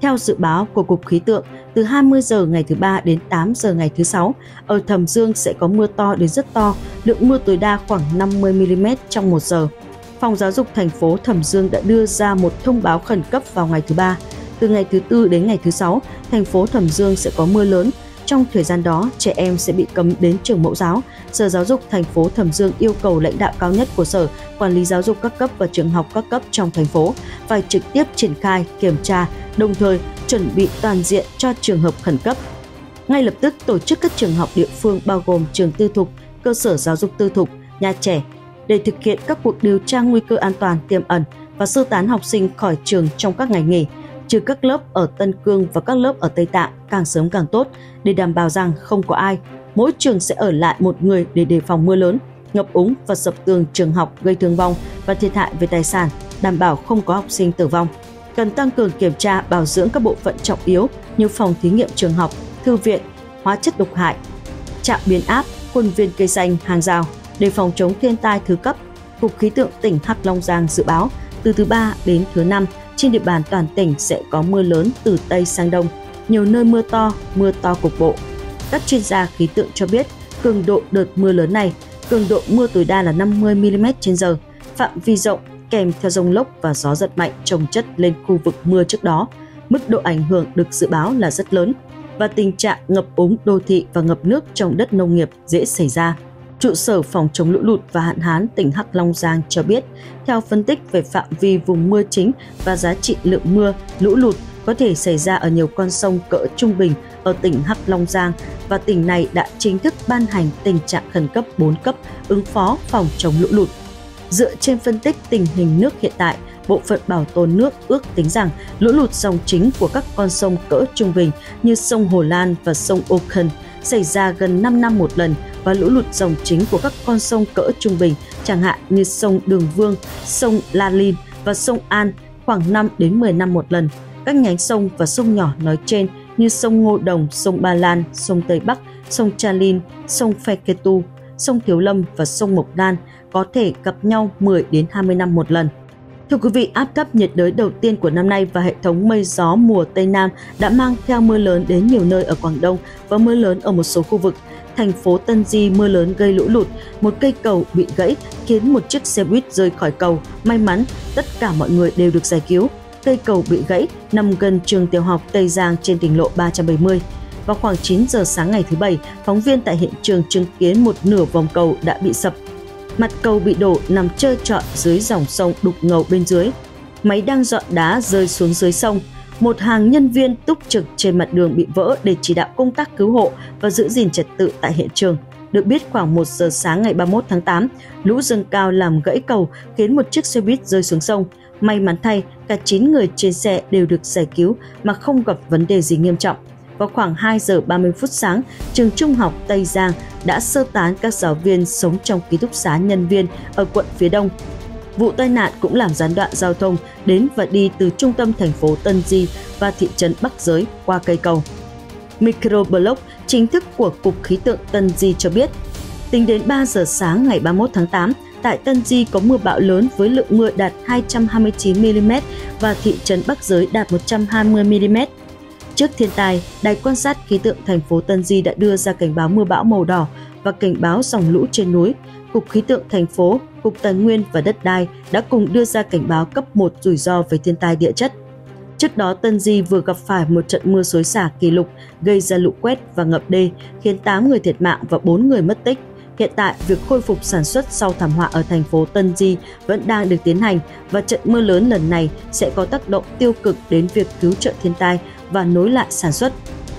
Theo dự báo của Cục khí tượng, từ hai mươi giờ ngày thứ Ba đến tám giờ ngày thứ Sáu, ở Thẩm Dương sẽ có mưa to đến rất to, lượng mưa tối đa khoảng năm mươi mi-li-mét trong một giờ. Phòng Giáo dục thành phố Thẩm Dương đã đưa ra một thông báo khẩn cấp vào ngày thứ Ba. Từ ngày thứ Tư đến ngày thứ Sáu, thành phố Thẩm Dương sẽ có mưa lớn. Trong thời gian đó, trẻ em sẽ bị cấm đến trường mẫu giáo. Sở Giáo dục thành phố Thẩm Dương yêu cầu lãnh đạo cao nhất của sở, quản lý giáo dục các cấp và trường học các cấp trong thành phố phải trực tiếp triển khai, kiểm tra, đồng thời chuẩn bị toàn diện cho trường hợp khẩn cấp. Ngay lập tức tổ chức các trường học địa phương bao gồm trường tư thục, cơ sở giáo dục tư thục, nhà trẻ để thực hiện các cuộc điều tra nguy cơ an toàn tiềm ẩn và sơ tán học sinh khỏi trường trong các ngày nghỉ, trừ các lớp ở Tân Cương và các lớp ở Tây Tạng càng sớm càng tốt để đảm bảo rằng không có ai, mỗi trường sẽ ở lại một người để đề phòng mưa lớn, ngập úng và sập tường trường học gây thương vong và thiệt hại về tài sản, đảm bảo không có học sinh tử vong. Cần tăng cường kiểm tra, bảo dưỡng các bộ phận trọng yếu như phòng thí nghiệm trường học, thư viện, hóa chất độc hại, trạm biến áp, khuôn viên cây xanh, hàng rào để phòng chống thiên tai thứ cấp. Cục khí tượng tỉnh Hắc Long Giang dự báo từ thứ Ba đến thứ Năm trên địa bàn toàn tỉnh sẽ có mưa lớn từ tây sang đông, nhiều nơi mưa to, mưa to cục bộ. Các chuyên gia khí tượng cho biết cường độ đợt mưa lớn này, cường độ mưa tối đa là năm mươi mi-li-mét trên giờ, phạm vi rộng, kèm theo dông lốc và gió giật mạnh chồng chất lên khu vực mưa trước đó. Mức độ ảnh hưởng được dự báo là rất lớn và tình trạng ngập úng đô thị và ngập nước trong đất nông nghiệp dễ xảy ra. Trụ sở phòng chống lũ lụt và hạn hán tỉnh Hắc Long Giang cho biết, theo phân tích về phạm vi vùng mưa chính và giá trị lượng mưa, lũ lụt có thể xảy ra ở nhiều con sông cỡ trung bình ở tỉnh Hắc Long Giang và tỉnh này đã chính thức ban hành tình trạng khẩn cấp bốn cấp ứng phó phòng chống lũ lụt. Dựa trên phân tích tình hình nước hiện tại, Bộ phận Bảo tồn nước ước tính rằng lũ lụt dòng chính của các con sông cỡ trung bình như sông Hồ Lan và sông Okhon xảy ra gần năm năm một lần và lũ lụt dòng chính của các con sông cỡ trung bình chẳng hạn như sông Đường Vương, sông La Lin và sông An khoảng năm đến mười năm một lần. Các nhánh sông và sông nhỏ nói trên như sông Ngô Đồng, sông Ba Lan, sông Tây Bắc, sông Cha Lin, sông Phe Kê Tu, sông Thiếu Lâm và sông Mộc Đan có thể gặp nhau mười đến hai mươi năm một lần. Thưa quý vị, áp thấp nhiệt đới đầu tiên của năm nay và hệ thống mây gió mùa Tây Nam đã mang theo mưa lớn đến nhiều nơi ở Quảng Đông và mưa lớn ở một số khu vực. Thành phố Tân Di mưa lớn gây lũ lụt, một cây cầu bị gãy khiến một chiếc xe buýt rơi khỏi cầu. May mắn, tất cả mọi người đều được giải cứu. Cây cầu bị gãy nằm gần trường tiểu học Tây Giang trên tỉnh lộ ba trăm bảy mươi. Vào khoảng chín giờ sáng ngày thứ Bảy, phóng viên tại hiện trường chứng kiến một nửa vòng cầu đã bị sập. Mặt cầu bị đổ nằm trơ trọi dưới dòng sông đục ngầu bên dưới. Máy đang dọn đá rơi xuống dưới sông. Một hàng nhân viên túc trực trên mặt đường bị vỡ để chỉ đạo công tác cứu hộ và giữ gìn trật tự tại hiện trường. Được biết, khoảng một giờ sáng ngày ba mươi mốt tháng tám, lũ dâng cao làm gãy cầu khiến một chiếc xe buýt rơi xuống sông. May mắn thay, cả chín người trên xe đều được giải cứu mà không gặp vấn đề gì nghiêm trọng. Vào khoảng hai giờ ba mươi phút sáng, trường Trung học Tây Giang đã sơ tán các giáo viên sống trong ký túc xá nhân viên ở quận phía Đông. Vụ tai nạn cũng làm gián đoạn giao thông đến và đi từ trung tâm thành phố Tân Di và thị trấn Bắc Giới qua cây cầu. Microblog chính thức của Cục Khí tượng Tân Di cho biết, tính đến ba giờ sáng ngày ba mươi mốt tháng tám, tại Tân Di có mưa bão lớn với lượng mưa đạt hai trăm hai mươi chín mi li mét và thị trấn Bắc Giới đạt một trăm hai mươi mi li mét. Trước thiên tai, Đài quan sát khí tượng thành phố Tân Di đã đưa ra cảnh báo mưa bão màu đỏ và cảnh báo dòng lũ trên núi. Cục Khí tượng thành phố, Cục Tài nguyên và Đất đai đã cùng đưa ra cảnh báo cấp một rủi ro về thiên tai địa chất. Trước đó, Tân Di vừa gặp phải một trận mưa xối xả kỷ lục gây ra lũ quét và ngập đê, khiến tám người thiệt mạng và bốn người mất tích. Hiện tại, việc khôi phục sản xuất sau thảm họa ở thành phố Tân Di vẫn đang được tiến hành và trận mưa lớn lần này sẽ có tác động tiêu cực đến việc cứu trợ thiên tai và nối lại sản xuất.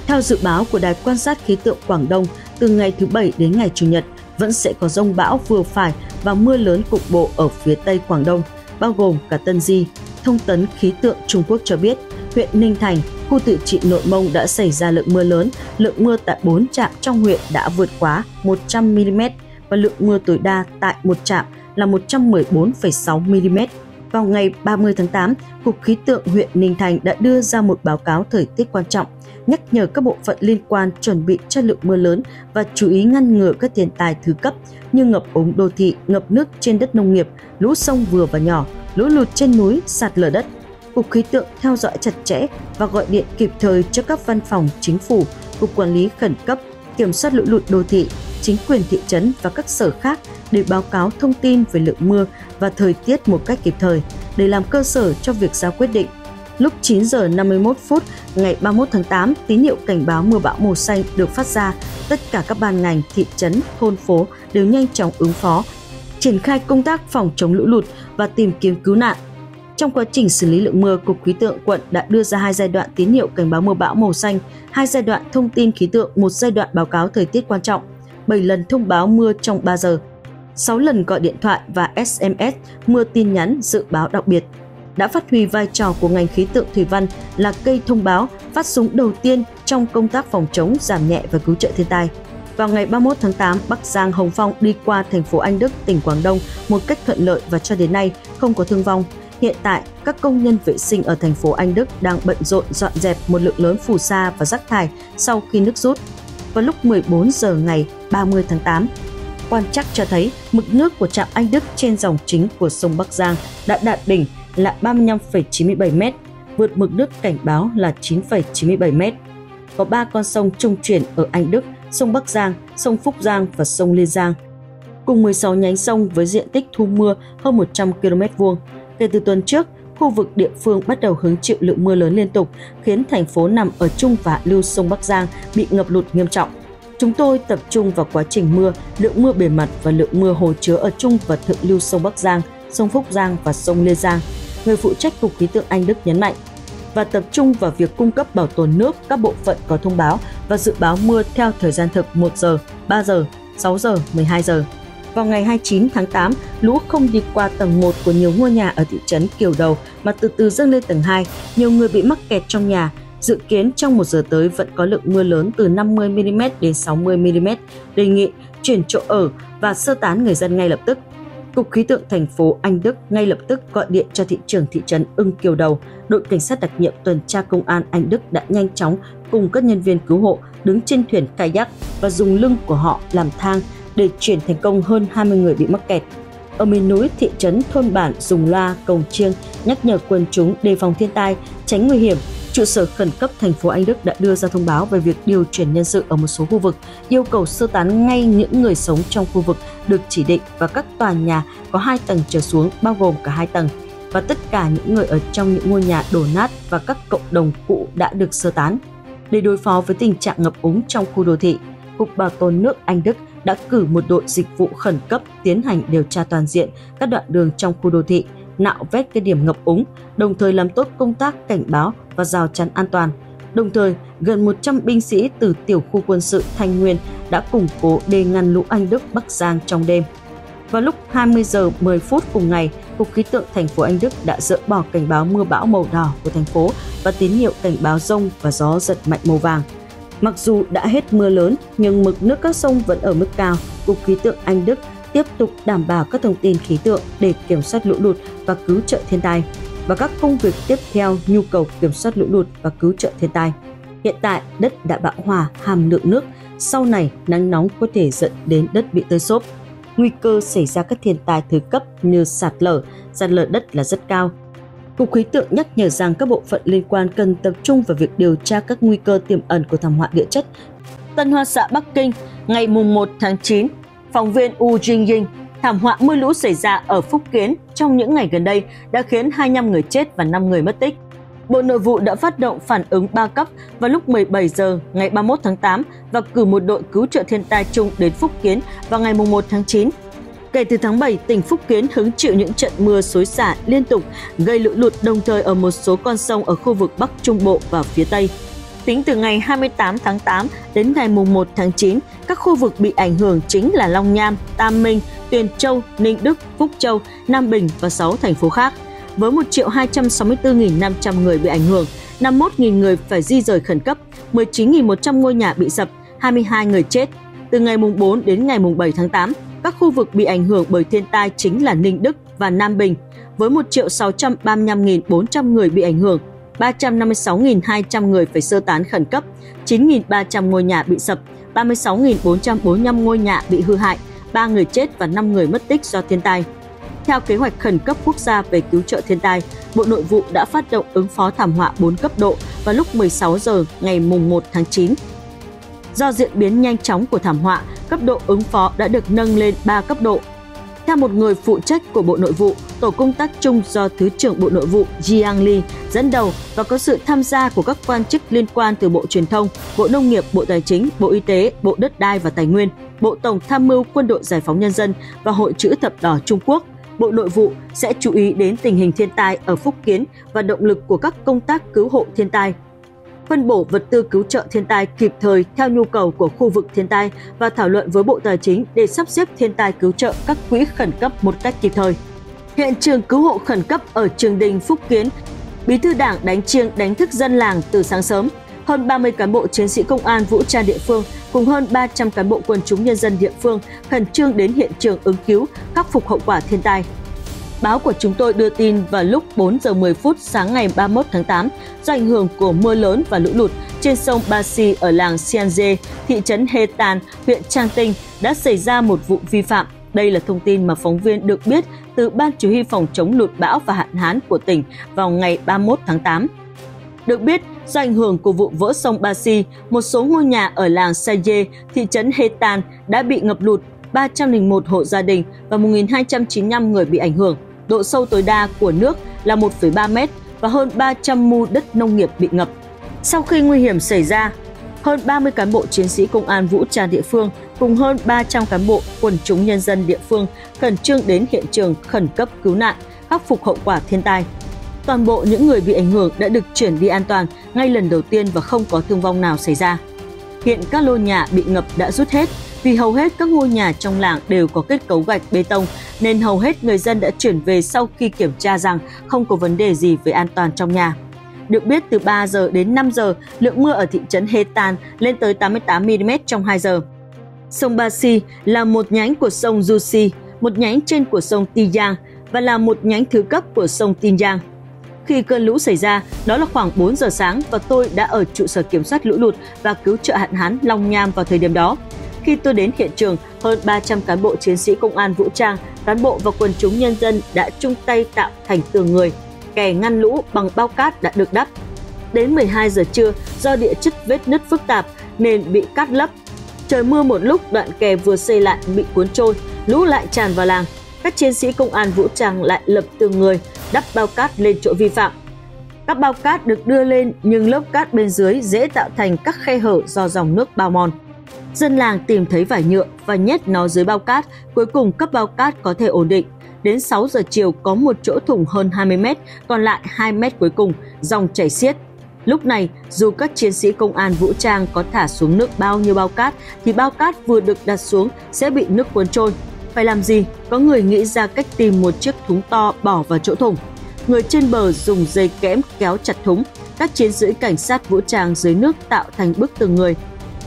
Theo dự báo của Đài quan sát khí tượng Quảng Đông, từ ngày thứ Bảy đến ngày Chủ nhật vẫn sẽ có dông bão vừa phải và mưa lớn cục bộ ở phía Tây Quảng Đông, bao gồm cả Tân Di. Thông tấn khí tượng Trung Quốc cho biết, huyện Ninh Thành, khu tự trị Nội Mông đã xảy ra lượng mưa lớn, lượng mưa tại bốn trạm trong huyện đã vượt quá một trăm mi li mét và lượng mưa tối đa tại một trạm là một trăm mười bốn phẩy sáu mi li mét. Vào ngày ba mươi tháng tám, Cục Khí tượng huyện Ninh Thành đã đưa ra một báo cáo thời tiết quan trọng, nhắc nhở các bộ phận liên quan chuẩn bị cho lượng mưa lớn và chú ý ngăn ngừa các thiên tai thứ cấp như ngập úng đô thị, ngập nước trên đất nông nghiệp, lũ sông vừa và nhỏ, lũ lụt trên núi, sạt lở đất. Cục Khí tượng theo dõi chặt chẽ và gọi điện kịp thời cho các văn phòng chính phủ, Cục Quản lý Khẩn cấp, Kiểm soát lũ lụt đô thị, chính quyền thị trấn và các sở khác để báo cáo thông tin về lượng mưa và thời tiết một cách kịp thời, để làm cơ sở cho việc ra quyết định. Lúc chín giờ năm mươi mốt phút ngày ba mươi mốt tháng tám, tín hiệu cảnh báo mưa bão màu xanh được phát ra. Tất cả các ban ngành, thị trấn, thôn phố đều nhanh chóng ứng phó, triển khai công tác phòng chống lũ lụt và tìm kiếm cứu nạn. Trong quá trình xử lý lượng mưa, Cục Khí tượng quận đã đưa ra hai giai đoạn tín hiệu cảnh báo mưa bão màu xanh, hai giai đoạn thông tin khí tượng, một giai đoạn báo cáo thời tiết quan trọng, bảy lần thông báo mưa trong ba giờ, sáu lần gọi điện thoại và ét em ét, mưa tin nhắn, dự báo đặc biệt. Đã phát huy vai trò của ngành khí tượng thủy văn là cây thông báo, phát súng đầu tiên trong công tác phòng chống, giảm nhẹ và cứu trợ thiên tai. Vào ngày ba mươi mốt tháng tám, Bắc Giang Hồng Phong đi qua thành phố Anh Đức, tỉnh Quảng Đông một cách thuận lợi và cho đến nay không có thương vong. Hiện tại, các công nhân vệ sinh ở thành phố Anh Đức đang bận rộn dọn dẹp một lượng lớn phù sa và rác thải sau khi nước rút. Vào lúc mười bốn giờ ngày ba mươi tháng tám, quan trắc cho thấy mực nước của trạm Anh Đức trên dòng chính của sông Bắc Giang đã đạt đỉnh là ba mươi lăm phẩy chín mươi bảy mét, vượt mực nước cảnh báo là chín phẩy chín mươi bảy mét. Có ba con sông trung chuyển ở Anh Đức, sông Bắc Giang, sông Phúc Giang và sông Liên Giang, cùng mười sáu nhánh sông với diện tích thu mưa hơn một trăm ki lô mét vuông. Kể từ tuần trước, khu vực địa phương bắt đầu hứng chịu lượng mưa lớn liên tục, khiến thành phố nằm ở trung và hạ lưu sông Bắc Giang bị ngập lụt nghiêm trọng. Chúng tôi tập trung vào quá trình mưa, lượng mưa bề mặt và lượng mưa hồ chứa ở trung và thượng lưu sông Bắc Giang, sông Phúc Giang và sông Lê Giang, người phụ trách Cục Khí tượng Anh Đức nhấn mạnh, và tập trung vào việc cung cấp bảo tồn nước, các bộ phận có thông báo và dự báo mưa theo thời gian thực một giờ, ba giờ, sáu giờ, mười hai giờ. Vào ngày hai mươi chín tháng tám, lũ không đi qua tầng một của nhiều ngôi nhà ở thị trấn Kiều Đầu mà từ từ dâng lên tầng hai, nhiều người bị mắc kẹt trong nhà. Dự kiến trong một giờ tới vẫn có lượng mưa lớn từ năm mươi mi li mét đến sáu mươi mi li mét, đề nghị chuyển chỗ ở và sơ tán người dân ngay lập tức. Cục Khí tượng thành phố Anh Đức ngay lập tức gọi điện cho thị trưởng thị trấn Ưng Kiều Đầu. Đội cảnh sát đặc nhiệm tuần tra công an Anh Đức đã nhanh chóng cùng các nhân viên cứu hộ đứng trên thuyền kayak và dùng lưng của họ làm thang để chuyển thành công hơn hai mươi người bị mắc kẹt. ở miền núi thị trấn thôn bản dùng loa cồng chiêng nhắc nhở quần chúng đề phòng thiên tai, tránh nguy hiểm. Trụ sở khẩn cấp thành phố Anh Đức đã đưa ra thông báo về việc điều chuyển nhân sự ở một số khu vực, yêu cầu sơ tán ngay những người sống trong khu vực được chỉ định và các tòa nhà có hai tầng trở xuống, bao gồm cả hai tầng, và tất cả những người ở trong những ngôi nhà đổ nát và các cộng đồng cũ đã được sơ tán. Để đối phó với tình trạng ngập úng trong khu đô thị, Cục Bảo tồn nước Anh Đức đã cử một đội dịch vụ khẩn cấp tiến hành điều tra toàn diện các đoạn đường trong khu đô thị, nạo vét các điểm ngập úng, đồng thời làm tốt công tác cảnh báo và rào chắn an toàn. Đồng thời, gần một trăm binh sĩ từ tiểu khu quân sự Thanh Nguyên đã củng cố đê ngăn lũ Anh Đức Bắc Giang trong đêm. Vào lúc hai mươi giờ mười phút cùng ngày, Cục Khí tượng thành phố Anh Đức đã dỡ bỏ cảnh báo mưa bão màu đỏ của thành phố và tín hiệu cảnh báo rông và gió giật mạnh màu vàng. Mặc dù đã hết mưa lớn, nhưng mực nước các sông vẫn ở mức cao. Cục Khí tượng Anh Đức tiếp tục đảm bảo các thông tin khí tượng để kiểm soát lũ lụt và cứu trợ thiên tai, và các công việc tiếp theo nhu cầu kiểm soát lũ lụt và cứu trợ thiên tai. Hiện tại, đất đã bão hòa hàm lượng nước, sau này nắng nóng có thể dẫn đến đất bị tơi xốp. Nguy cơ xảy ra các thiên tai thứ cấp như sạt lở, sạt lở đất là rất cao. Cục Khí tượng nhắc nhở rằng các bộ phận liên quan cần tập trung vào việc điều tra các nguy cơ tiềm ẩn của thảm họa địa chất. Tân Hoa Xã, Bắc Kinh, ngày mùng một tháng chín, phóng viên U Jingying, thảm họa mưa lũ xảy ra ở Phúc Kiến trong những ngày gần đây đã khiến hai mươi lăm người chết và năm người mất tích. Bộ Nội vụ đã phát động phản ứng ba cấp vào lúc mười bảy giờ ngày ba mươi mốt tháng tám và cử một đội cứu trợ thiên tai chung đến Phúc Kiến vào ngày mùng một tháng chín. Kể từ tháng bảy, tỉnh Phúc Kiến hứng chịu những trận mưa xối xả liên tục gây lũ lụt đồng thời ở một số con sông ở khu vực Bắc Trung Bộ và phía Tây. Tính từ ngày hai mươi tám tháng tám đến ngày mùng một tháng chín, các khu vực bị ảnh hưởng chính là Long Nham, Tam Minh, Tuyền Châu, Ninh Đức, Phúc Châu, Nam Bình và sáu thành phố khác. Với một triệu hai trăm sáu mươi tư nghìn năm trăm người bị ảnh hưởng, năm mươi mốt nghìn người phải di rời khẩn cấp, mười chín nghìn một trăm ngôi nhà bị sập, hai mươi hai người chết. Từ ngày mùng bốn đến ngày mùng bảy tháng tám, các khu vực bị ảnh hưởng bởi thiên tai chính là Ninh Đức và Nam Bình, với một triệu sáu trăm ba mươi lăm nghìn bốn trăm người bị ảnh hưởng, ba trăm năm mươi sáu nghìn hai trăm người phải sơ tán khẩn cấp, chín nghìn ba trăm ngôi nhà bị sập, ba mươi sáu nghìn bốn trăm bốn mươi lăm ngôi nhà bị hư hại, ba người chết và năm người mất tích do thiên tai. Theo kế hoạch khẩn cấp quốc gia về cứu trợ thiên tai, Bộ Nội vụ đã phát động ứng phó thảm họa bốn cấp độ vào lúc mười sáu giờ ngày mùng một tháng chín. Do diễn biến nhanh chóng của thảm họa, cấp độ ứng phó đã được nâng lên ba cấp độ. Theo một người phụ trách của Bộ Nội vụ, tổ công tác chung do Thứ trưởng Bộ Nội vụ Jiang Li dẫn đầu và có sự tham gia của các quan chức liên quan từ Bộ Truyền thông, Bộ Nông nghiệp, Bộ Tài chính, Bộ Y tế, Bộ Đất đai và Tài nguyên, Bộ Tổng tham mưu Quân đội Giải phóng Nhân dân và Hội Chữ thập đỏ Trung Quốc. Bộ Nội vụ sẽ chú ý đến tình hình thiên tai ở Phúc Kiến và động lực của các công tác cứu hộ thiên tai, phân bổ vật tư cứu trợ thiên tai kịp thời theo nhu cầu của khu vực thiên tai và thảo luận với Bộ Tài chính để sắp xếp thiên tai cứu trợ các quỹ khẩn cấp một cách kịp thời. Hiện trường cứu hộ khẩn cấp ở Trường Đình, Phúc Kiến, Bí thư Đảng đánh chiêng đánh thức dân làng từ sáng sớm. Hơn ba mươi cán bộ chiến sĩ công an vũ trang địa phương cùng hơn ba trăm cán bộ quần chúng nhân dân địa phương khẩn trương đến hiện trường ứng cứu, khắc phục hậu quả thiên tai. Báo của chúng tôi đưa tin vào lúc bốn giờ mười phút sáng ngày ba mươi mốt tháng tám, do ảnh hưởng của mưa lớn và lũ lụt trên sông Ba Si ở làng Xianje, thị trấn Hê Tàn, huyện Trang Tinh đã xảy ra một vụ vi phạm. Đây là thông tin mà phóng viên được biết từ Ban Chỉ huy phòng chống lụt bão và hạn hán của tỉnh vào ngày ba mươi mốt tháng tám. Được biết, do ảnh hưởng của vụ vỡ sông Ba Si, một số ngôi nhà ở làng Saye, thị trấn Hê Tàn đã bị ngập lụt, ba trăm lẻ một hộ gia đình và một nghìn hai trăm chín mươi lăm người bị ảnh hưởng. Độ sâu tối đa của nước là một phẩy ba mét và hơn ba trăm mu đất nông nghiệp bị ngập. Sau khi nguy hiểm xảy ra, hơn ba mươi cán bộ chiến sĩ công an vũ trang địa phương cùng hơn ba trăm cán bộ quần chúng nhân dân địa phương khẩn trương đến hiện trường khẩn cấp cứu nạn, khắc phục hậu quả thiên tai. Toàn bộ những người bị ảnh hưởng đã được chuyển đi an toàn ngay lần đầu tiên và không có thương vong nào xảy ra. Hiện các lô nhà bị ngập đã rút hết, vì hầu hết các ngôi nhà trong làng đều có kết cấu gạch bê tông nên hầu hết người dân đã chuyển về sau khi kiểm tra rằng không có vấn đề gì về an toàn trong nhà. Được biết, từ ba giờ đến năm giờ, lượng mưa ở thị trấn Hê Tàn lên tới tám mươi tám mi-li-mét trong hai giờ. Sông Ba Si là một nhánh của sông Du Si, một nhánh trên của sông Ti Giang và là một nhánh thứ cấp của sông Tin Giang. Khi cơn lũ xảy ra, đó là khoảng bốn giờ sáng và tôi đã ở trụ sở kiểm soát lũ lụt và cứu trợ hạn hán Long Nham vào thời điểm đó. Khi tôi đến hiện trường, hơn ba trăm cán bộ chiến sĩ công an vũ trang, cán bộ và quần chúng nhân dân đã chung tay tạo thành tường người, kè ngăn lũ bằng bao cát đã được đắp. Đến mười hai giờ trưa, do địa chất vết nứt phức tạp nên bị cát lấp. Trời mưa một lúc, đoạn kè vừa xây lại bị cuốn trôi, lũ lại tràn vào làng. Các chiến sĩ công an vũ trang lại lập tường người, đắp bao cát lên chỗ vi phạm. Các bao cát được đưa lên nhưng lớp cát bên dưới dễ tạo thành các khe hở do dòng nước bao mòn. Dân làng tìm thấy vải nhựa và nhét nó dưới bao cát, cuối cùng cấp bao cát có thể ổn định. Đến sáu giờ chiều có một chỗ thủng hơn hai mươi mét, còn lại hai mét cuối cùng, dòng chảy xiết. Lúc này, dù các chiến sĩ công an vũ trang có thả xuống nước bao nhiêu bao cát, thì bao cát vừa được đặt xuống sẽ bị nước cuốn trôi. Phải làm gì? Có người nghĩ ra cách tìm một chiếc thúng to bỏ vào chỗ thủng. Người trên bờ dùng dây kẽm kéo chặt thúng, các chiến sĩ cảnh sát vũ trang dưới nước tạo thành bức tường người,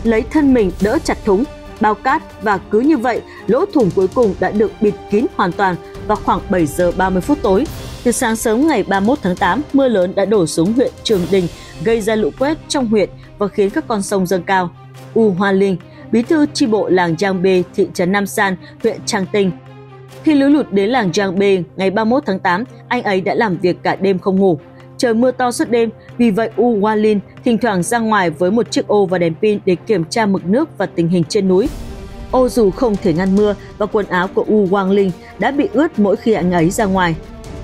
lấy thân mình đỡ chặt thúng, bao cát và cứ như vậy, lỗ thủng cuối cùng đã được bịt kín hoàn toàn vào khoảng bảy giờ ba mươi phút tối. Từ sáng sớm ngày ba mươi mốt tháng tám, mưa lớn đã đổ xuống huyện Trường Đình, gây ra lũ quét trong huyện và khiến các con sông dâng cao. U Hoa Linh, bí thư chi bộ làng Giang Bê, thị trấn Nam San, huyện Tràng Tình. Khi lũ lụt đến làng Giang Bê ngày ba mươi mốt tháng tám, anh ấy đã làm việc cả đêm không ngủ. Trời mưa to suốt đêm, vì vậy U Hoa Linh thỉnh thoảng ra ngoài với một chiếc ô và đèn pin để kiểm tra mực nước và tình hình trên núi. Ô dù không thể ngăn mưa và quần áo của U Hoa Linh đã bị ướt mỗi khi anh ấy ra ngoài.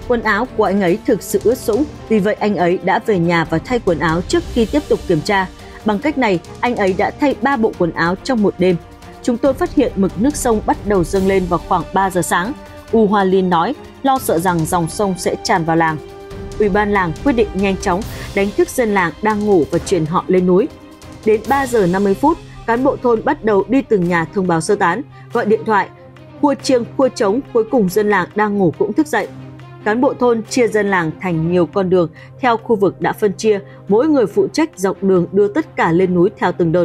Quần áo của anh ấy thực sự ướt sũng, vì vậy anh ấy đã về nhà và thay quần áo trước khi tiếp tục kiểm tra. Bằng cách này, anh ấy đã thay ba bộ quần áo trong một đêm. Chúng tôi phát hiện mực nước sông bắt đầu dâng lên vào khoảng ba giờ sáng. U Hoa Linh nói, lo sợ rằng dòng sông sẽ tràn vào làng. Ủy ban làng quyết định nhanh chóng đánh thức dân làng đang ngủ và chuyển họ lên núi. Đến ba giờ năm mươi phút, cán bộ thôn bắt đầu đi từng nhà thông báo sơ tán, gọi điện thoại, khua chiêng, khua trống, cuối cùng dân làng đang ngủ cũng thức dậy. Cán bộ thôn chia dân làng thành nhiều con đường theo khu vực đã phân chia, mỗi người phụ trách dọc đường đưa tất cả lên núi theo từng đợt.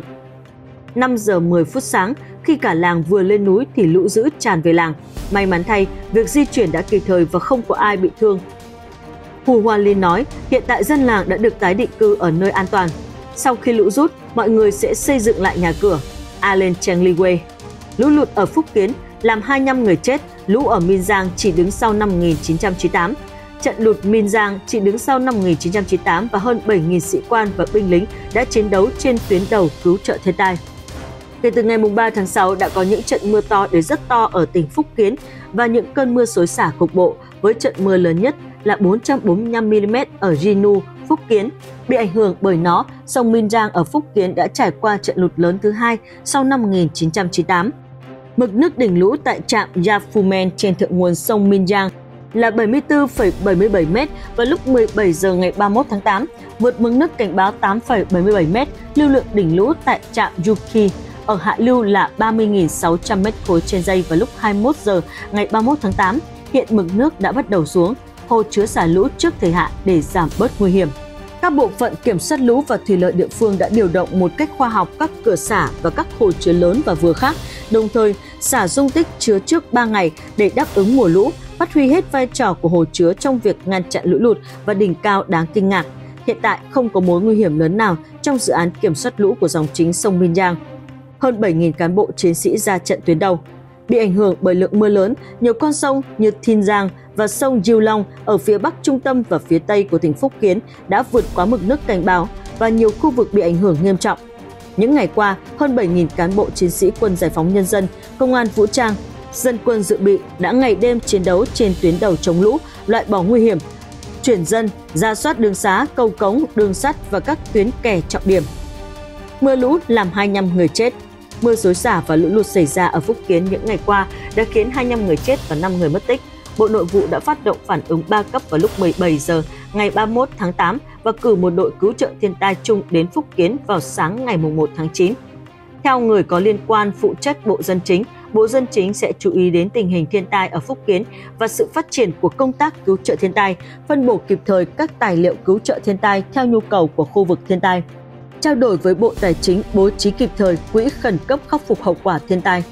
năm giờ mười phút sáng, khi cả làng vừa lên núi thì lũ dữ tràn về làng. May mắn thay, việc di chuyển đã kịp thời và không có ai bị thương. Hù Hoa Linh nói, hiện tại dân làng đã được tái định cư ở nơi an toàn. Sau khi lũ rút, mọi người sẽ xây dựng lại nhà cửa. Allen Cheng Liwei. Lũ lụt ở Phúc Kiến làm hai mươi lăm người chết, lũ ở Mingjiang chỉ đứng sau năm một nghìn chín trăm chín mươi tám. Trận lụt Mingjiang chỉ đứng sau năm một nghìn chín trăm chín mươi tám và hơn bảy nghìn sĩ quan và binh lính đã chiến đấu trên tuyến đầu cứu trợ thiên tai. Kể từ ngày ba tháng sáu đã có những trận mưa to đến rất to ở tỉnh Phúc Kiến và những cơn mưa xối xả cục bộ với trận mưa lớn nhất là bốn trăm bốn mươi lăm mi-li-mét ở Jinu, Phúc Kiến. Bị ảnh hưởng bởi nó, sông Mingjiang ở Phúc Kiến đã trải qua trận lụt lớn thứ hai sau năm một nghìn chín trăm chín mươi tám. Mực nước đỉnh lũ tại trạm Yafumen trên thượng nguồn sông Mingjiang là bảy mươi tư phẩy bảy mươi bảy mét và lúc mười bảy giờ ngày ba mươi mốt tháng tám, vượt mực nước cảnh báo tám phẩy bảy mươi bảy mét, lưu lượng đỉnh lũ tại trạm Yuki ở hạ lưu là ba mươi nghìn sáu trăm mét khối trên giây vào lúc hai mươi mốt giờ ngày ba mươi mốt tháng tám. Hiện mực nước đã bắt đầu xuống, hồ chứa xả lũ trước thời hạn để giảm bớt nguy hiểm. Các bộ phận kiểm soát lũ và thủy lợi địa phương đã điều động một cách khoa học các cửa xả và các hồ chứa lớn và vừa khác, đồng thời xả dung tích chứa trước ba ngày để đáp ứng mùa lũ, phát huy hết vai trò của hồ chứa trong việc ngăn chặn lũ lụt và đỉnh cao đáng kinh ngạc. Hiện tại không có mối nguy hiểm lớn nào trong dự án kiểm soát lũ của dòng chính sông Mingjiang. Hơn bảy nghìn cán bộ chiến sĩ ra trận tuyến đầu. Bị ảnh hưởng bởi lượng mưa lớn, nhiều con sông như Thiên Giang và sông Diêu Long ở phía bắc trung tâm và phía tây của tỉnh Phúc Kiến đã vượt quá mực nước cảnh báo và nhiều khu vực bị ảnh hưởng nghiêm trọng. Những ngày qua, hơn bảy nghìn cán bộ chiến sĩ quân Giải phóng Nhân dân, công an vũ trang, dân quân dự bị đã ngày đêm chiến đấu trên tuyến đầu chống lũ, loại bỏ nguy hiểm, chuyển dân, ra soát đường xá, cầu cống, đường sắt và các tuyến kè trọng điểm. Mưa lũ làm hai mươi lăm người chết. Mưa xối xả và lũ lụt xảy ra ở Phúc Kiến những ngày qua đã khiến hai mươi lăm người chết và năm người mất tích. Bộ Nội vụ đã phát động phản ứng ba cấp vào lúc mười bảy giờ ngày ba mươi mốt tháng tám và cử một đội cứu trợ thiên tai chung đến Phúc Kiến vào sáng ngày một tháng chín. Theo người có liên quan phụ trách Bộ Dân Chính, Bộ Dân Chính sẽ chú ý đến tình hình thiên tai ở Phúc Kiến và sự phát triển của công tác cứu trợ thiên tai, phân bổ kịp thời các tài liệu cứu trợ thiên tai theo nhu cầu của khu vực thiên tai. Trao đổi với Bộ Tài chính bố trí kịp thời quỹ khẩn cấp khắc phục hậu quả thiên tai.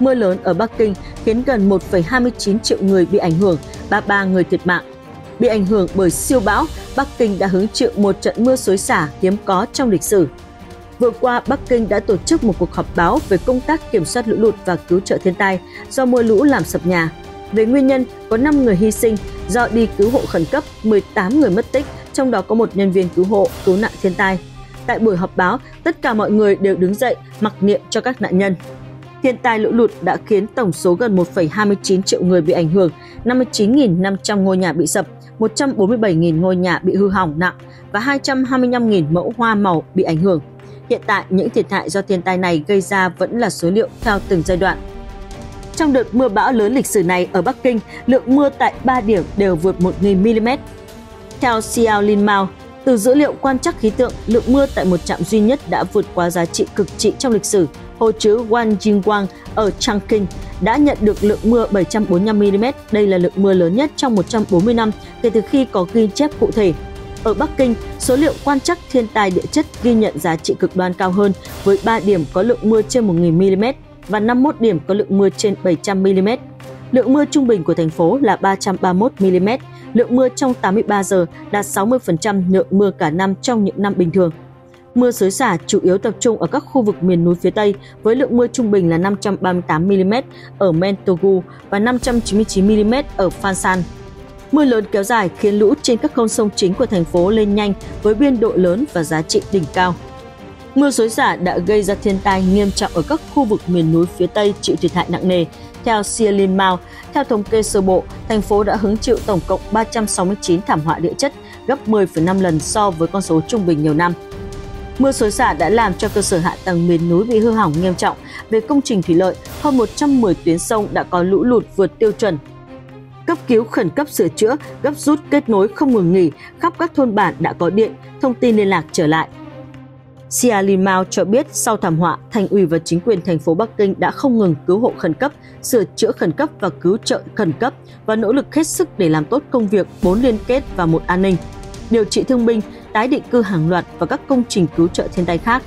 Mưa lớn ở Bắc Kinh khiến gần một phẩy hai mươi chín triệu người bị ảnh hưởng, ba mươi ba người thiệt mạng. Bị ảnh hưởng bởi siêu bão, Bắc Kinh đã hứng chịu một trận mưa xối xả hiếm có trong lịch sử. Vừa qua, Bắc Kinh đã tổ chức một cuộc họp báo về công tác kiểm soát lũ lụt và cứu trợ thiên tai do mưa lũ làm sập nhà. Về nguyên nhân, có năm người hy sinh do đi cứu hộ khẩn cấp, mười tám người mất tích, trong đó có một nhân viên cứu hộ, cứu nạn thiên tai. Tại buổi họp báo, tất cả mọi người đều đứng dậy mặc niệm cho các nạn nhân. Thiên tai lũ lụt đã khiến tổng số gần một phẩy hai mươi chín triệu người bị ảnh hưởng, năm mươi chín nghìn năm trăm ngôi nhà bị sập, một trăm bốn mươi bảy nghìn ngôi nhà bị hư hỏng nặng và hai trăm hai mươi lăm nghìn mẫu hoa màu bị ảnh hưởng. Hiện tại, những thiệt hại do thiên tai này gây ra vẫn là số liệu theo từng giai đoạn. Trong đợt mưa bão lớn lịch sử này ở Bắc Kinh, lượng mưa tại ba điểm đều vượt một nghìn mi-li-mét. Theo Xiao Lin Mao, từ dữ liệu quan trắc khí tượng, lượng mưa tại một trạm duy nhất đã vượt quá giá trị cực trị trong lịch sử. Hồ chứa Wanjingguang ở Changqing đã nhận được lượng mưa bảy trăm bốn mươi lăm mi-li-mét. Đây là lượng mưa lớn nhất trong một trăm bốn mươi năm kể từ khi có ghi chép cụ thể. Ở Bắc Kinh, số liệu quan trắc thiên tai địa chất ghi nhận giá trị cực đoan cao hơn với ba điểm có lượng mưa trên một nghìn mi-li-mét và năm mươi mốt điểm có lượng mưa trên bảy trăm mi-li-mét. Lượng mưa trung bình của thành phố là ba trăm ba mươi mốt mi-li-mét. Lượng mưa trong tám mươi ba giờ đạt sáu mươi phần trăm lượng mưa cả năm trong những năm bình thường. Mưa xối xả chủ yếu tập trung ở các khu vực miền núi phía Tây với lượng mưa trung bình là năm trăm ba mươi tám mi-li-mét ở Mentougou và năm trăm chín mươi chín mi-li-mét ở Fansan. Mưa lớn kéo dài khiến lũ trên các con sông chính của thành phố lên nhanh với biên độ lớn và giá trị đỉnh cao. Mưa xối xả đã gây ra thiên tai nghiêm trọng ở các khu vực miền núi phía Tây chịu thiệt hại nặng nề. Theo Xiao Lin Mao, theo thống kê sơ bộ, thành phố đã hứng chịu tổng cộng ba trăm sáu mươi chín thảm họa địa chất, gấp mười phẩy năm lần so với con số trung bình nhiều năm. Mưa xối xả đã làm cho cơ sở hạ tầng miền núi bị hư hỏng nghiêm trọng. Về công trình thủy lợi, hơn một trăm mười tuyến sông đã có lũ lụt vượt tiêu chuẩn. Cấp cứu khẩn cấp sửa chữa, gấp rút kết nối không ngừng nghỉ, khắp các thôn bản đã có điện, thông tin liên lạc trở lại. Xiao Lin Mao cho biết sau thảm họa, Thành ủy và chính quyền thành phố Bắc Kinh đã không ngừng cứu hộ khẩn cấp, sửa chữa khẩn cấp và cứu trợ khẩn cấp và nỗ lực hết sức để làm tốt công việc bốn liên kết và một an ninh, điều trị thương binh, tái định cư hàng loạt và các công trình cứu trợ thiên tai khác.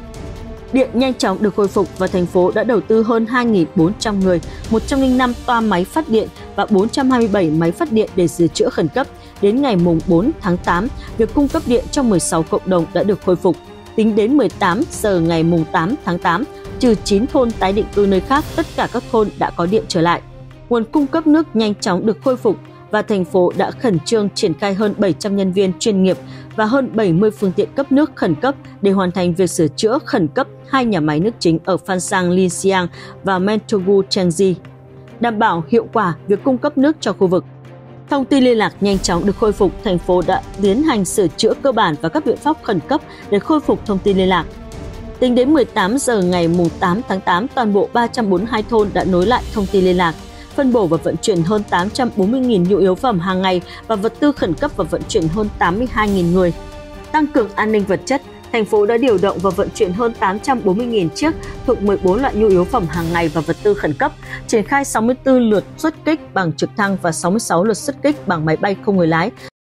Điện nhanh chóng được khôi phục và thành phố đã đầu tư hơn hai nghìn bốn trăm người, một trăm lẻ năm toa máy phát điện và bốn trăm hai mươi bảy máy phát điện để sửa chữa khẩn cấp. Đến ngày mùng bốn tháng tám, việc cung cấp điện cho mười sáu cộng đồng đã được khôi phục. Tính đến mười tám giờ ngày mùng tám tháng tám, trừ chín thôn tái định cư nơi khác, tất cả các thôn đã có điện trở lại. Nguồn cung cấp nước nhanh chóng được khôi phục và thành phố đã khẩn trương triển khai hơn bảy trăm nhân viên chuyên nghiệp và hơn bảy mươi phương tiện cấp nước khẩn cấp để hoàn thành việc sửa chữa khẩn cấp hai nhà máy nước chính ở Fansang Linxiang và Mentougou Changji, đảm bảo hiệu quả việc cung cấp nước cho khu vực. Thông tin liên lạc nhanh chóng được khôi phục, thành phố đã tiến hành sửa chữa cơ bản và các biện pháp khẩn cấp để khôi phục thông tin liên lạc. Tính đến mười tám giờ ngày mùng tám tháng tám, toàn bộ ba trăm bốn mươi hai thôn đã nối lại thông tin liên lạc, phân bổ và vận chuyển hơn tám trăm bốn mươi nghìn nhu yếu phẩm hàng ngày và vật tư khẩn cấp và vận chuyển hơn tám mươi hai nghìn người. Tăng cường an ninh vật chất, thành phố đã điều động và vận chuyển hơn tám trăm bốn mươi nghìn chiếc thuộc mười bốn loại nhu yếu phẩm hàng ngày và vật tư khẩn cấp, triển khai sáu mươi tư lượt xuất kích bằng trực thăng và sáu mươi sáu lượt xuất kích bằng máy bay không người lái.